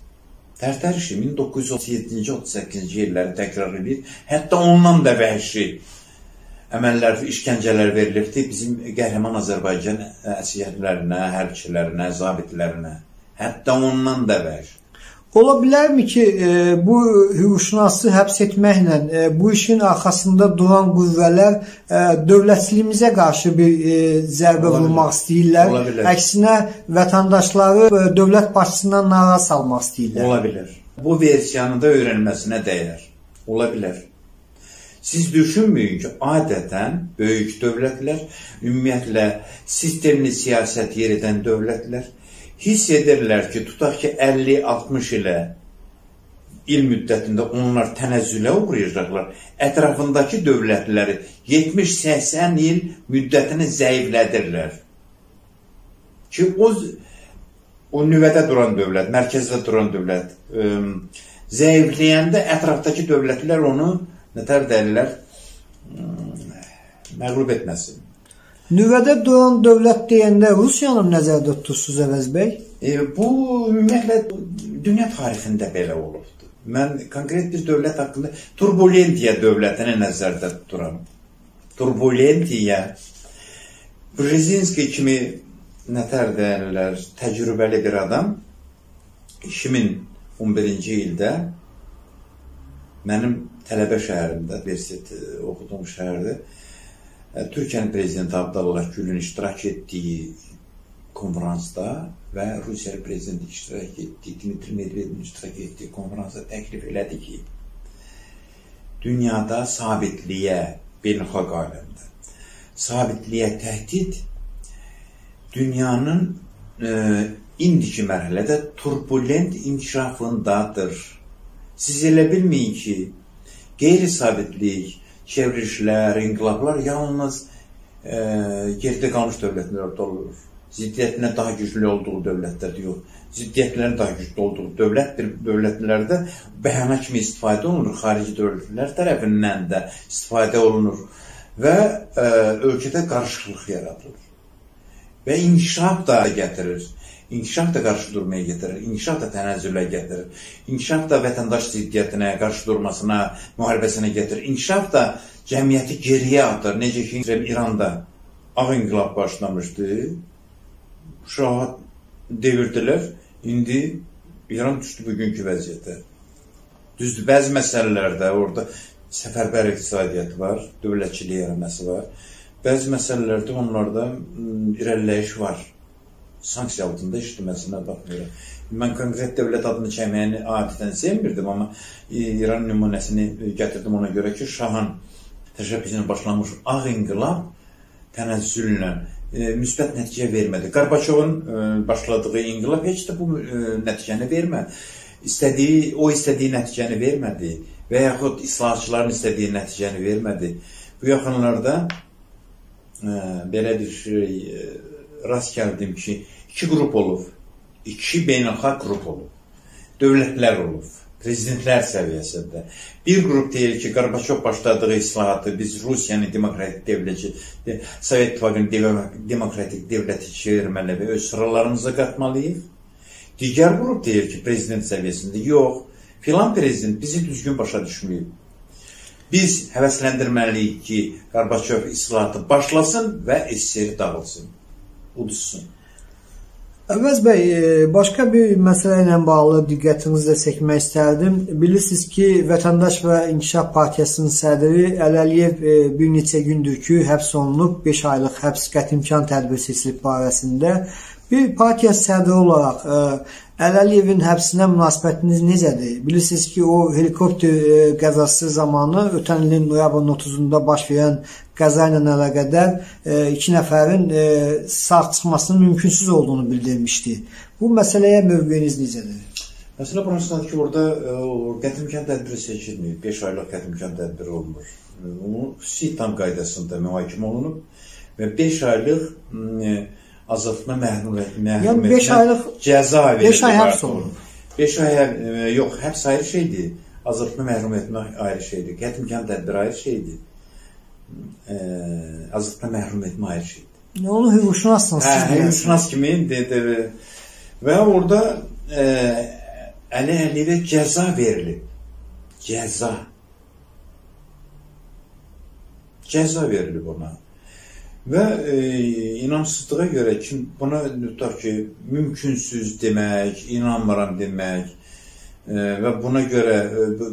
Tərtər işi min doqquz yüz otuz yeddi otuz səkkizinci illəri təkrar edir, hətta ondan da vəhşi əməllər, işgəncələr verilibdir bizim qəhrəman Azərbaycan əsgərlərinə, hərbçilərinə, zabitlərinə, hətta ondan da vər. Ola bilərmi ki, bu hüquqşünası həbs etməklə bu işin arxasında duran qüvvələr dövlətçiliyimizə qarşı bir zərbə vurmaq istəyirlər, əksinə vətəndaşları dövlət başçısından narahat salmaq istəyirlər? Ola bilər. Bu versiyanı da öyrənməsinə dəyər. Ola bilər. Siz düşünməyin ki, adətən böyük dövlətlər, ümumiyyətlə sistemli siyasət yeridən dövlətlər hiss edirlər ki, tutaq ki, əlli altmış ilə il müddətində onlar tənəzzülə uğrayacaqlar. Ətrafındakı dövlətləri yetmiş səksən il müddətini zəiflədirlər ki, o nüvədə duran dövlət, mərkəzdə duran dövlət zəifləyəndə ətrafdakı dövlətlər onu nətər dəlilər məqlub etməsin. Nüvədə duran dövlət deyəndə Rusiyanın nəzərdə tutursuz, Əvəz bəy? Bu, ümumiyyətlə, dünya tarixində belə olubdur. Mən konkret bir dövlət haqqında Turbulentiya dövlətini nəzərdə tuturam. Turbulentiya, Brzezinski kimi nətər dəlilər, təcrübəli bir adam iki min on birinci ildə mənim tələbə şəhərində, oxuduğum şəhərdə Türkiyənin prezidenti Abdullah Gül'ün iştirak etdiyi konferansda və Rusiya prezidenti iştirak etdiyi, Dmitri Medvedevin iştirak etdiyi konferansda təklif elədi ki, dünyada sabitliyə, beynəlxalq aləmdə, sabitliyə təhdid dünyanın indiki mərhələdə turbulent inkişafındadır. Siz elə bilməyin ki, qeyri-sabitlik, çevrilişlər, inqilablar yalnız gerdə qalmış dövlətlərdə olur. Ziddiyyətinə daha güclü olduğu dövlətlərdə yox. Ziddiyyətlərin daha güclü olduğu dövlət bir dövlətlərdə bəhana kimi istifadə olunur, xarici dövlətlər tərəfindən də istifadə olunur və ölkədə qarışıqlıq yaradılır. Ve inkişaf da getirir. İnkişaf da karşı durmaya getirir. İnkişaf da tənəzzülə getirir. İnkişaf da vətəndaş ziddiyyətinə, karşı durmasına, müharibəsinə getirir. İnkişaf da cəmiyyəti geriye atar. Necə ki, İranda ağ inqilab başlamışdı. Şah devirdiler. İndi İran düşdü bugünkü vəziyyətə. Düzdür, bəzi məsələlərdə orada səfərbər iqtisadiyyatı var, dövlətçilik yaranması var. Bəzi məsələlərdə onlarda irəliləyiş var. Sanksiya altında işləməsinə baxmıram. Mən konkret dövlət adını çəkməyəni adətən sevmirdim, amma İran nümunəsini gətirdim ona görə ki, Şahın təşəbbüsünə başlamış ağ inqilab tənəzzüllə e, müsbət nəticə vermədi. Qarbaçovun e, başladığı inqilab heç də bu e, nəticəni vermədi. İstədiyi, o istədiyi nəticəni vermədi və yaxud islahatçıların istədiyi nəticəni vermədi. Bu yaxınlarda e, belə bir şey... E, rast gəldim ki, iki qrup olub, iki beynəlxalq qrup olub, dövlətlər olub, prezidentlər səviyyəsində. Bir qrup deyir ki, Qarbaçov başladığı islahatı biz Rusiyanın demokratik devləti, Sovet İttifaqının demokratik devləti çevirməli və öz sıralarımıza qatmalıyıq. Digər qrup deyir ki, prezident səviyyəsində yox, filan prezident bizi düzgün başa düşməyib. Biz həvəsləndirməliyik ki, Qarbaçov islahatı başlasın və S S R dağılsın. Udursun. Əvəz bəy, başqa bir məsələ ilə bağlı diqqətinizi də çəkmək istərdim. Bilirsiniz ki, Vətəndaş və İnkişaf Partiyasının sədri Əli Əliyev bir neçə gündür ki, həbs olunub, beş aylıq həbs qət imkan tədbiri seçilib barəsində. Bir partiya sədri olaraq Əli Əliyevin həbsinə münasibətiniz necədir? Bilirsiniz ki, o helikopter qəzası zamanı ötən ilin noyabrın otuzunda baş verən qəza ilə əlaqədar iki nəfərin sağ çıxmasının mümkünsüz olduğunu bildirmişdi. Bu məsələyə mövqeyiniz necədir? Məsələ burasındadır ki, orada qət imkan tədbiri seçilməyib, beş aylıq qət imkan tədbiri olunur. Onun xüsusi tam qaydasında mühakimə olunub və beş aylıq azadlıqdan məhrum etmə cəza verildi. beş ay həbs olunub. beş ay yox, həbs ayrı şeydir. Azadlıqdan məhrum etmə ayrı şeydir. Qət imkan tədbiri ayrı şeydir. E, azlıqdan məhrum etmə ayrı şeydir. Onu hüquqşünassınız siz deyərsiniz. Hüquqşünas kimi dedi və orada e, Əli Əliyevə cəza verilib. Cəza. Cəza verilib ona. Və e, inamsızlığa görə kim buna tutaq ki, mümkünsüz demək, inanmıram demək e, və buna görə e, bu,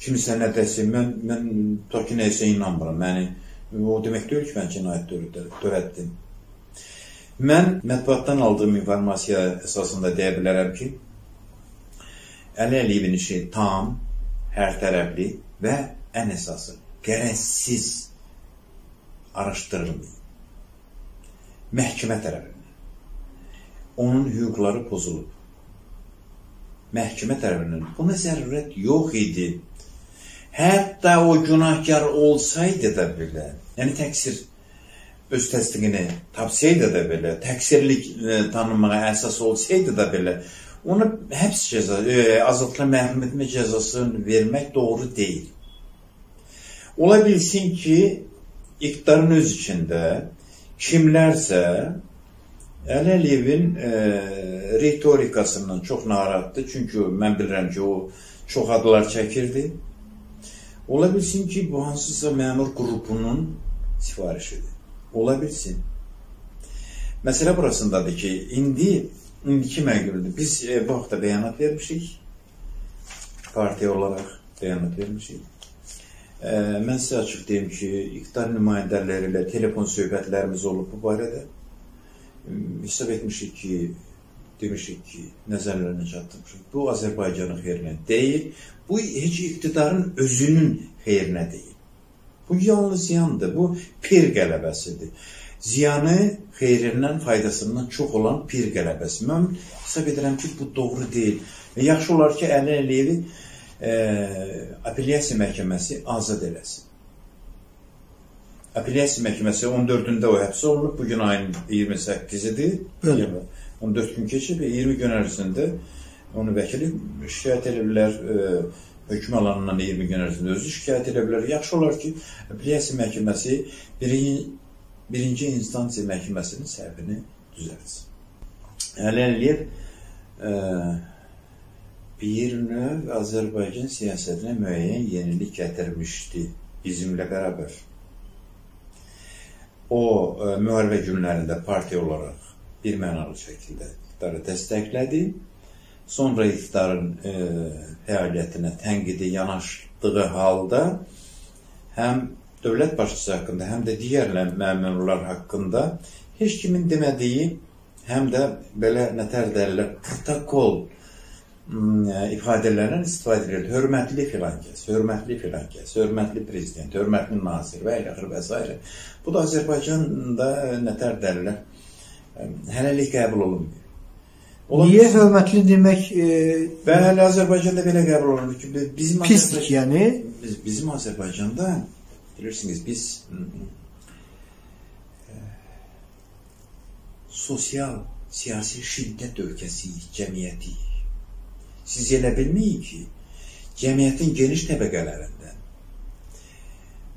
kimsə nə desin, mən, mən ta ki neysə inanmıram, məni, o demək deyil ki, mən cinayət törətdim. Mən mətbuatdan aldığım informasiya əsasında deyə bilərəm ki, Əli Əliyevin işi tam, hər tərəfli və ən əsası gərəksiz araşdırılmıyor məhkəmə tərəfindən. Onun hüquqları pozulub. Məhkəmə tərəfindən buna zərurət yox idi. Hətta o günahkar olsaydı da belə, yəni təqsir öz təsdiqini tapsaydı da belə, təqsirlik e, tanınmağa əsas olsaydı da belə, ona həbs cəzası, e, azadlıqdan məhrum etmə cəzasını vermək doğru deyil. Ola bilsin ki, iqtidarın öz içində kimlərsə Əli Əliyevin e, retorikasından çox narahatdır, çünki mən bilirəm ki, o çox adlar çəkirdi. Ola bilsin ki, bu hansısa məmur qrupunun sifarişidir. Ola bilsin. Məsələ burasındadır ki, indi, indiki məquldur. Biz e, bu haqda bəyanat vermişik. Partiya olaraq bəyanat vermişik. E, mən sizə açıq deyim ki, iqtidar nümayəndələri ilə telefon söhbətlərimiz olub bu barədə. E, hesab etmişik ki, demişik ki, nəzərlərini çatdırmışıq. Bu, Azərbaycanın xeyrinə deyil. Bu, heç iktidarın özünün xeyrinə deyil. Bu, yalnız ziyandır. Bu, pir qələbəsidir. Ziyanı xeyrindən, faydasından çox olan pir qələbəsi. Mən hesab edirəm ki, bu doğru deyil. Və yaxşı olar ki, Əli Əliyevi e, apellyasiya məhkəməsi azad eləsin. Apellyasiya məhkəməsi on dördündə o həbs olunub. Bugün ayın iyirmi səkkizidir. on dörd gün keçib, iyirmi gün ərzində onu vəkili şikayət edə bilər, hökm alanından iyirmi gün ərzində özü şikayət edə bilər. Yaxşı olar ki, apellyasiya məhkəməsi birinci birinci instansiya məhkəməsinin səhvini düzəltsin. Əli Əliyev e, bir növ Azərbaycan siyasətinə müəyyən yenilik gətirmişdi bizimlə bərabər. O, e, müharibə günlərində partiya olaraq bir mənalı şəkildə iktidarı dəstəklədi. Sonra iktidarın e, fəaliyyətinə tənqidi yanaşdığı halda həm dövlət başçısı haqqında, həm də digər məmurlar haqqında heç kimin demədiyi, həm də belə nətər dərlər, protokol ifadələrindən istifadə edilir. Hörmətli filan kəs, hörmətli filan kəs, hörmətli prezident, hörmətli nazir və ilaxır və s. Bu da Azərbaycanda nətər dərlər, hələlik qəbul olunmuyor. Olan niyə hörmətli demək? Bəli, e, Azərbaycanda belə qəbul olunur ki, bizim pislik yəni. Biz, bizim Azərbaycanda bilirsiniz, biz e, sosial, siyasi şiddət ölkəsiyik, cəmiyyətiyik. Siz elə bilməyin ki, cəmiyyətin geniş təbəqələrindən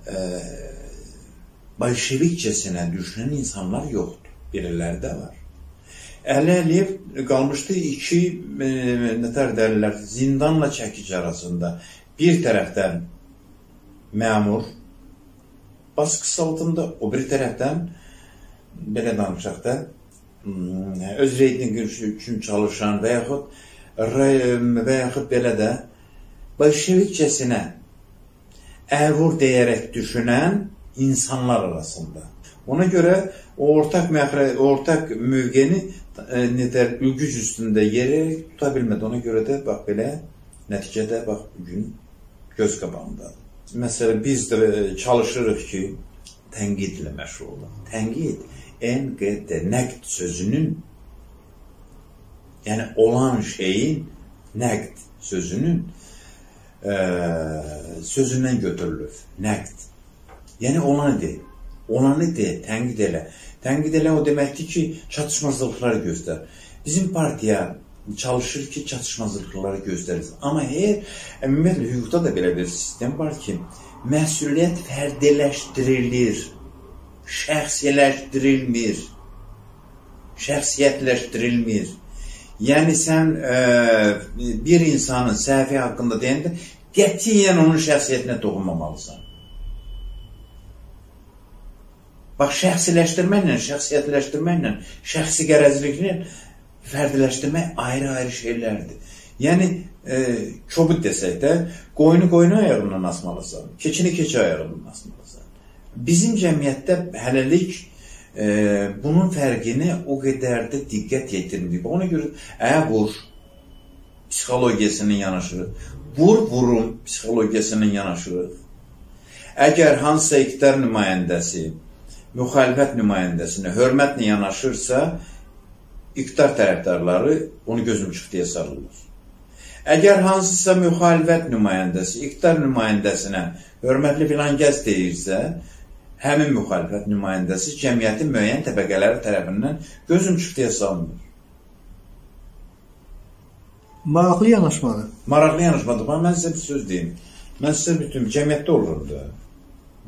e, bolşevikcəsinə düşünən insanlar yoxdur, biriləri də var. Əli Əliyev qalmışdı iki e, nətər dəlilər, zindanla çəkic arasında. Bir tərəfdən məmur baskısı altında, o bir tərəfdən belə danışaq da öz reytingi üçün çalışan və yaxud, və yaxud belə də bolşevikcəsinə əvur deyərək düşünən insanlar arasında. Ona görə o ortaq, ortaq mövqeni nədər ülgüc üstündə yeri tuta bilmədi. Ona görə də bax belə nəticədə bax bugün göz qabağındadır. Məsələn, biz də çalışırıq ki, tənqidlə məşğul olaq. Tənqid, N Q D, nəqd sözünün, yəni olan şeyin, nəqd sözünün e, sözündən götürülür. Nəqd. Yəni olanı de, olanı de, tənqid elə. Tənqid elə o deməkdir ki, çatışmazlıqları göstər. Bizim partiya çalışır ki, çatışmazlıqları göstəririz. Amma her, ümumiyyətlə, hüquqda da belə bir sistem var ki, məsuliyyət fərdiləşdirilir, şəxsiyyələşdirilmir, şəxsiyyətləşdirilmir. Yəni, sən e, bir insanın səhvi haqqında deyəndə, qətiyyən onun şəxsiyyətinə toxunmamalısan. Bax, şəxsiləşdirməklə, şəxsiyyətləşdirməklə, şəxsi qərəzliklə fərdiləşdirmək ayrı-ayrı şeylərdir. Yəni, e, çobud desək də, qoyunu qoyunu ayarından asmalısan, keçini keçi ayarından asmalısan. Bizim cəmiyyətdə hələlik e, bunun fərqini o qədər də diqqət yetirmir. Ona görə, ə, vur, psixologiyasının yanaşırıq. Vur, vurum, psixologiyasının yanaşırıq. Əgər hansısa iqtidar nümayəndəsi, müxalifət nümayəndəsinə hörmətlə yanaşırsa, İqtidar tərəfdarları onu gözüm çıx deyə sarılır. Əgər hansısa müxalifət nümayəndəsi, iqtidar nümayəndəsinə hörmətli filan kəs deyirsə, həmin müxalifət nümayəndəsi cəmiyyətin müəyyən təbəqələri tərəfindən gözüm çıx deyə sarılır. Maraqlı yanaşmadı. Maraqlı yanaşmadı. Mən sizə bir söz deyim. Mən sizə bütün cəmiyyətdə olurum da.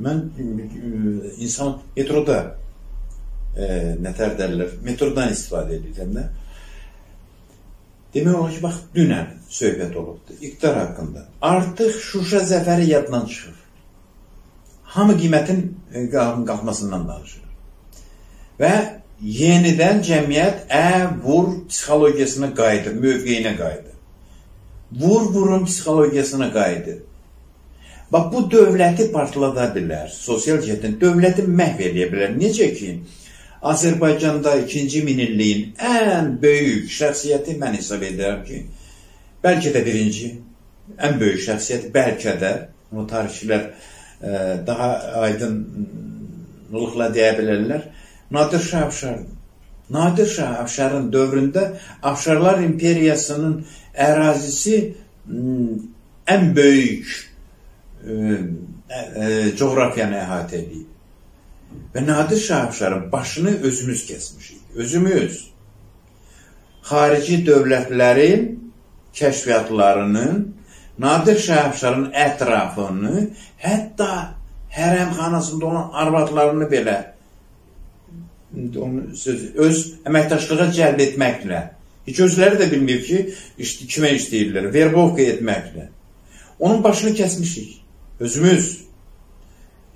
Mən insan metroda E, nətər dərlər, metrodan istifadə edirəm də. Demək olar ki, bax, dünən söhbət olubdur, iqtidar haqqında. Artıq Şuşa zəfəri yaddan çıxır. Hamı qiymətin e, qalxmasından danışır. Və yenidən cəmiyyət ə-vur psixologiyasına qayıdır, mövqeyinə qayıdır. Vur-vurun psixologiyasına qayıdır. Bax, bu dövləti partlada bilər, sosial cəhətdən dövləti məhv eləyə bilər. Necə ki, Azərbaycanda ikinci minilliyin ən böyük şəxsiyyəti mən hesab edirəm ki, bəlkə də birinci, ən böyük şəxsiyyət, bəlkə də, bunu tarixçilər daha aydınlıqla deyə bilərlər, Nadir Şah Əfşardır. Nadir Şah Əfşarın dövründə Əfşarlar imperiyasının ərazisi ən böyük coğrafiyanı əhatə edir. Və Nadir Şah Əfşarın başını özümüz kəsmişik. Özümüz. Xarici dövlətlərin kəşfiyyatlarının, Nadir Şah Əfşarın ətrafını, hətta hərəmxanasında olan arvadlarını belə onun sözü, öz əməkdaşlığa cəlb etməklə. Heç özləri də bilmir ki, işte, kimə işləyirlər, verbovka etməklə. Onun başını kəsmişik, özümüz.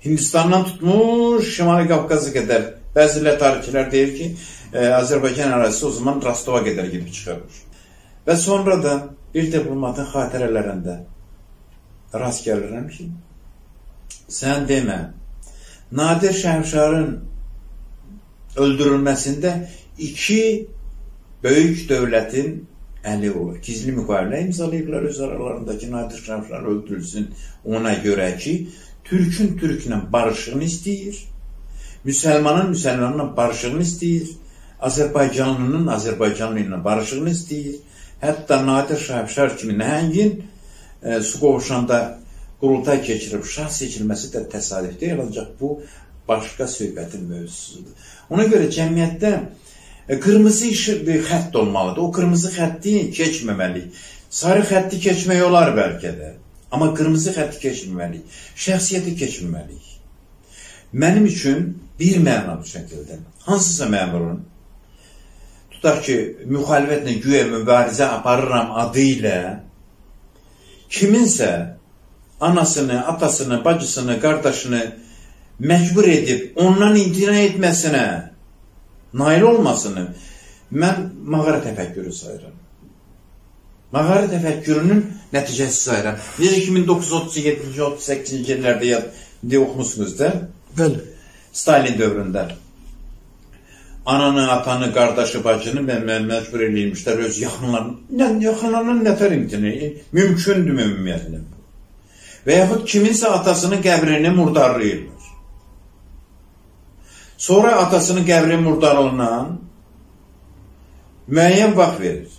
Hindistandan tutmuş, Şimali Qafqazı qədər. Bəzilər tarixçilər deyir ki, e, Azerbaycan arası o zaman Rastova qədər gibi çıxırmış. Və sonra da bir diplomatın xatirələrində rast gəlirəm ki, sən demə, Nadir Şah Əfşarın öldürülməsində iki böyük dövlətin əli o. Gizli müqavilə imzalayıblar öz aralarındakı Nadir Şah Əfşar öldürülsün ona görə ki, Türk'ün Türk'lə barışığını istəyir, Müslümanın Müslümanla barışığını istəyir, Azerbaycanlının Azerbaycanlıyla barışığını istəyir. Hətta Nadir Şah Əfşar kimi nəhəngin e, su qovuşanda qurultay keçirib şah seçilməsi də təsadüf deyil, ancaq bu başqa söhbətin mövzusudur. Ona görə cəmiyyətdə e, qırmızı xətt olmalıdır. O qırmızı xətti keçməməliyik. Sarı xətti keçmək olar bəlkə də, amma qırmızı xətti keçməməliyik. Şəxsiyyəti keçməməliyik. Mənim üçün bir məna bu şəkildə. Hansısa məmurun, tutaq ki, müxalifətlə güya mübarizə aparıram adı ilə, kiminsə anasını, atasını, bacısını, qardaşını məcbur edib ondan imtina etməsinə, nail olmasını mən mağara təfəkkürü sayıram. Mağara təfəkkürünün nəticəsi sayıram. Necə ki, min doqquz yüz otuz yeddi otuz səkkizinci illərdə yadda oxumusunuz da, bəli. Stalin dövründə. Ananı, atanı, qardaşı, bacını məcbur edilmişlər öz yaxınlarının, yaxınlarının nətər imtini, mümkündür ümumiyyətlə. Və yaxud kiminsə atasının qəbrini murdarlayırlar. Sonra atasının qəbri murdarlanan müəyyən vaxt verir.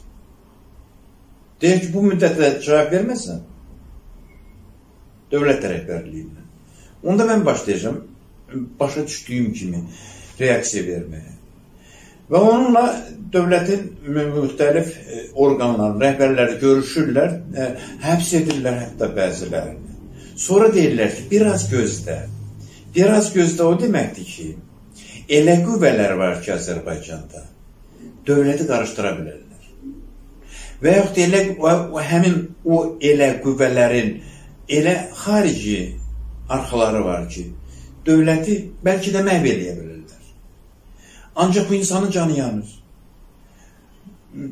Deyək ki, bu müddətlə cavab verməsən, dövlət tərəfbərliyinə. Onda mən başlayacağım, başa düşdüyüm kimi reaksiya verməyə. Və onunla dövlətin müxtəlif orqanları, rəhbərləri görüşürlər, həbs edirlər hətta bəzilərini. Sonra deyirlər ki, biraz gözlə. Biraz gözlə o deməkdir ki, elə qüvvələr var ki, Azərbaycanda dövləti qarışdıra bilərlər. Və yaxud elə, həmin o elə qüvvələrin elə xarici arxaları var ki, dövləti bəlkə də məhv eləyə bilərlər. Ancaq bu insanın canı yanır.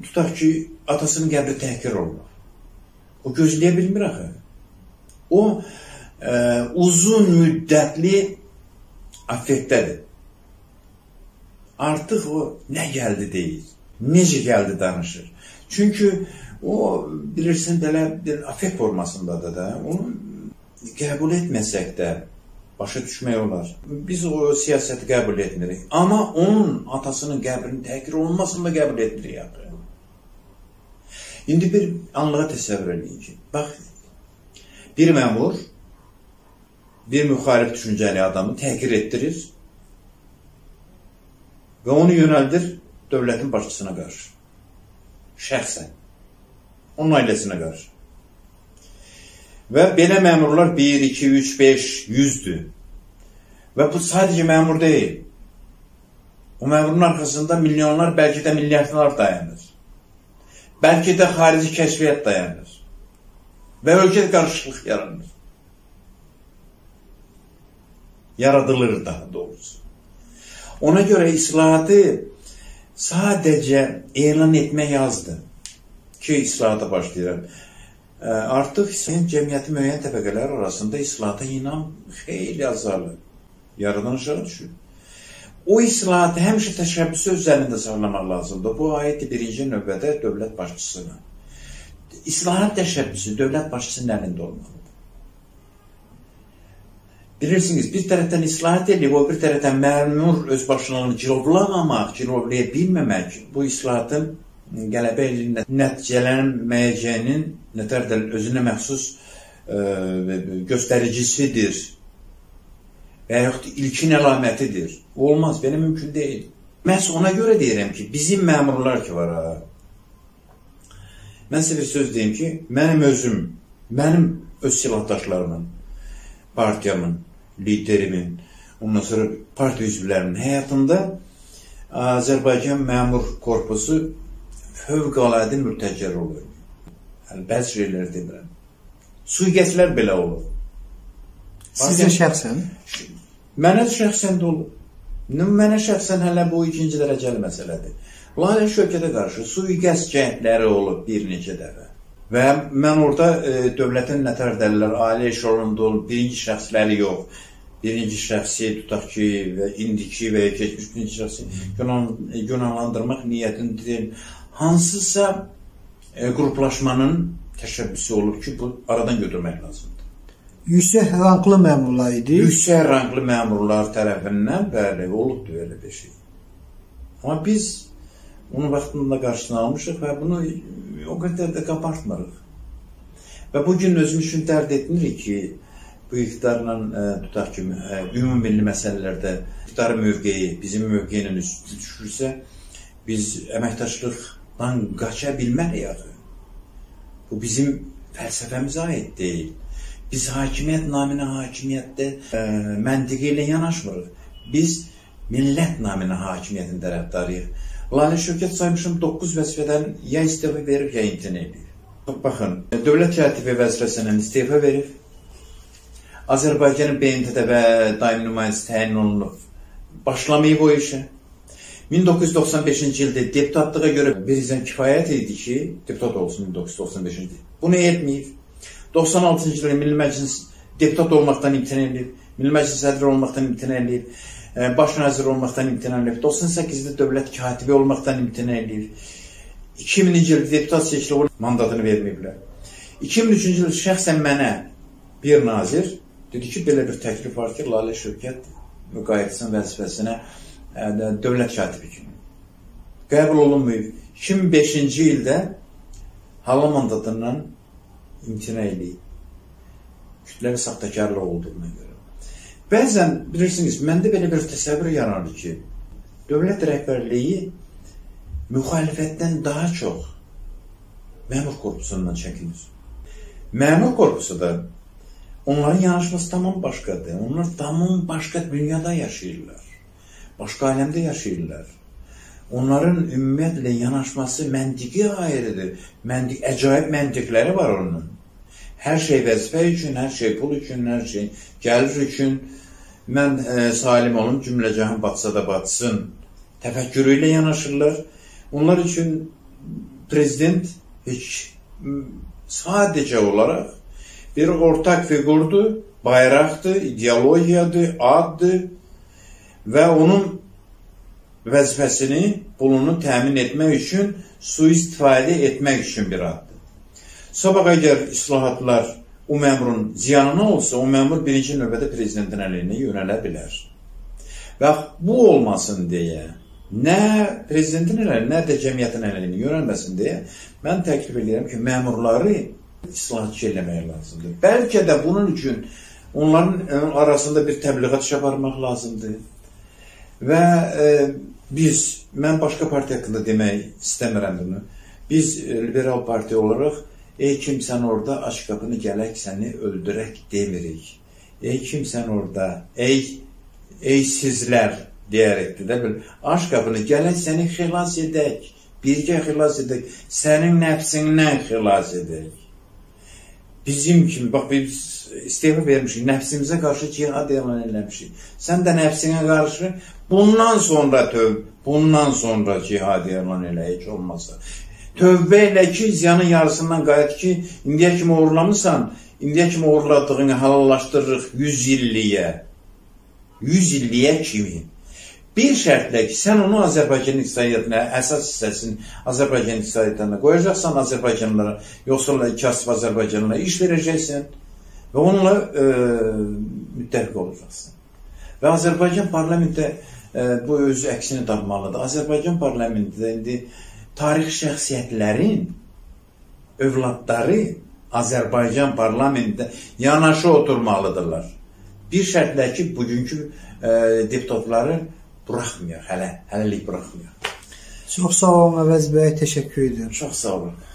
Tutaq ki, atasının qəbri təhqir olmaq. O gözləyə bilmir axı. O, e, uzun müddətli affetdədir. Artıq o nə gəldi deyir, necə gəldi danışır. Çünki o, bilirsin, belə bir affet formasındadır da, onu qəbul etməsək də, başa düşmək olar. Biz o siyasəti qəbul etmirik. Amma onun atasının qəbrinin təhqir olmasını da qəbul etmirik. Yaxı. İndi bir anlığa təsəvvür edin ki, bax, bir məmur, bir müxalif düşüncəli adamı təhqir etdirir və onu yönəldir dövlətin başçısına qarşı. Şəxsən. Onun ailəsinə qarşı. Və belə məmurlar bir, iki, üç, beş, yüzdür. Və bu sadəcə məmur deyil. O məmurun arxasında milyonlar, bəlkə də milyardlar dayanır. Bəlkə də xarici kəşfiyyat dayanır. Və ölkə qarışıqlıq yaranır. Yaradılır daha doğrusu. Ona görə islahatı sadəcə elan etmək yazdı ki, islahata başlayıram. Artıq sen cəmiyyəti müəyyən təbəqələr arasında islahata inam xeyli azalır. Yaradan aşağı düşür. O islahatı həmişə təşəbbüsü üzərində saxlamaq lazımdır. Bu ayət birinci növbədə dövlət başçısına. İslahat təşəbbüsü dövlət başçısının əlində olmalıdır. Bilirsiniz, bir tərəfdən islahat edib, o bir tərəfdən məmur öz başlarını cilovlamamaq, cilovlaya bilməmək bu islahatın qələbə ilə nəticələnməyəcəyinin nətərdə özünə məxsus e, göstəricisidir və yaxud ilkin əlamətidir. Olmaz, belə mümkün deyil. Məhz ona görə deyirəm ki, bizim məmurlar ki var ha. Mən sizə bir söz deyim ki, mənim özüm, mənim öz silahdaşlarımın, partiyamın, liderimin, ondan sonra partiya üzvlərinin həyatında Azərbaycan məmur korpusu fövqəladə mültəcər olur. Bəzi şeylər demirəm. Sui-qəsdlər belə olur. Sizin şəxsən? Mənə şəxsən də olur. Mənə şəxsən hələ bu ikinci dərəcəli məsələdir. Lalə Şövkətə qarşı sui-qəsd cəhdləri olub bir neçə dəfə. Və mən orada e, dövlətin nətər dəllər, ailə eşolunda olub, birinci şəxsləri yox. Birinci şəxsi tutaq ki, və indiki və ya keçmiş birinci şəxsi günahlandırmaq niyyətini deyil. Hansısa e, qruplaşmanın təşəbbüsü olub ki, bu aradan götürmək lazımdır. Yüksək ranglı məmurlar idi. Yüksək ranglı məmurlar tərəfindən bəli, olubdur elə bir şey. Amma biz onun vaxtında qarşısını almışıq və bunu o qədər də qabartmırıq. Və bugün özüm üçün dərd etmirik ki, bu iqtidarla tutaq ki, ümumilli məsələlərdə iqtidarın mövqeyi bizim mövqeyinin üstü düşürsə, biz əməkdaşlıqdan qaça bilməliyik. Bu bizim fəlsəfəmizə aid deyil. Biz hakimiyyət naminə hakimiyyətdə məntiqi ilə yanaşmırıq. Biz millət naminə hakimiyyətin tərəfdarıyıq. Lalə Şövkət saymışım doqquz vəzifədən ya istefa verib, ya imtina edir. Baxın, dövlət katibi vəzifəsindən istefa verib. Azərbaycanın B M T-də və daim nümayəndəsi təyin olunub. Başlamayıb o işə. min doqquz yüz doxsan beşinci ildə deputatlığa görə bizdən kifayət idi ki, deputat olsun min doqquz yüz doxsan beşinci ildə. Bunu etməyib. doxsan altıncı ildə Milli Məclis deputat olmaqdan imtina edib. Milli Məclis sədri olmaqdan imtina edib. Baş nazir olmaqdan imtina edib, doxsan səkkizdə dövlət katibi olmaqdan imtina edib, iki min ikinci ildə deputat seçilib mandatını verməyiblər. iki min üçüncü ildə şəxsən mənə bir nazir dedi ki, belə bir təklif var ki, Lalə Şövkət müqayətçisinin vəzifəsinə dövlət katibi kimi. Qəbul olunmayıb. iki min beşinci ildə hala mandatından imtina edib. Kütləvi saxtakarlıq olduğuna görə. Bəzən, bilirsiniz, məndə belə bir təsəvvür yaranır ki, dövlət rəhbərliyi müxalifətdən daha çox məmur korpusundan çəkilir. Məmur korpusu da onların yanaşması tamam başqadır. Onlar tamam başqa dünyada yaşayırlar. Başqa aləmdə yaşayırlar. Onların ümumiyyətlə yanaşması məntiqi ayrıdır. Məntiq, əcaib məntiqləri var onun. Hər şey vəzifə üçün, hər şey pul üçün, hər şey gəlir üçün. Mən e, salim olum, cümləcəhan batsa da batsın təfəkkürü ilə yanaşırlar. Onlar üçün prezident heç sadəcə olaraq bir ortaq figurdur, bayraqdır, ideologiyadır, addır və onun vəzifəsini, pulunu təmin etmək üçün, sui-istifadə etmək üçün bir addır. Sabah əgər islahatlar o məmurun ziyanına olsa, o məmur birinci növbədə prezidentin əleyhinə yönələ bilər. Və bu olmasın deyə, nə prezidentin əleyhinə, nə də cəmiyyətin əleyhinə yönəlməsin deyə, mən təklif edirəm ki, məmurları islahatçı eləmək lazımdır. Bəlkə də bunun üçün onların arasında bir təbliğat aparmaq lazımdır. Və e, biz, mən başqa partiya haqqında demək istəmirəm bunu, biz liberal partiya olaraq, ey kim sən orada aç qapını gələk səni öldürək demirik. Ey kim sən orada, ey, ey sizlər deyərəkdir də belə. Aç qapını gələk səni xilas edək, birgə xilas edək, sənin nəfsindən xilas edək. Bizim kimi, bax biz istefa vermişik, nəfsimizə qarşı cihad elan eləmişik. Sən də nəfsinə qarşı bundan sonra töv, bundan sonra cihad elan elə heç olmasa. Tövbə elə ki, ziyanın yarısından qayıt ki, indiyə kimi uğurlamısan, indiyə kimi uğurladığını halallaşdırırıq yüz illiyə. yüz illiyə kimi. Bir şərtlə ki, sən onu Azərbaycan iqtisadiyyatına, əsas hissəsini Azərbaycan iqtisadiyyatına qoyacaqsan Azərbaycanlara, yoxsa kasıb Azərbaycanlara iş verəcəksən və onunla e, müttəfiq olacaqsan. Və Azərbaycan parlamentdə e, bu öz əksini tapmalıdır. Azərbaycan parlamentdə indi tarix şəxsiyyətlərin övladları Azərbaycan parlamentində yanaşı oturmalıdırlar. Bir şərtlə ki, bugünkü e, deputatları buraxmıyor, hələ, hələlik buraxmıyor. Çox sağ olun, Əvəz bəy, təşəkkür edirəm. Çox sağ olun.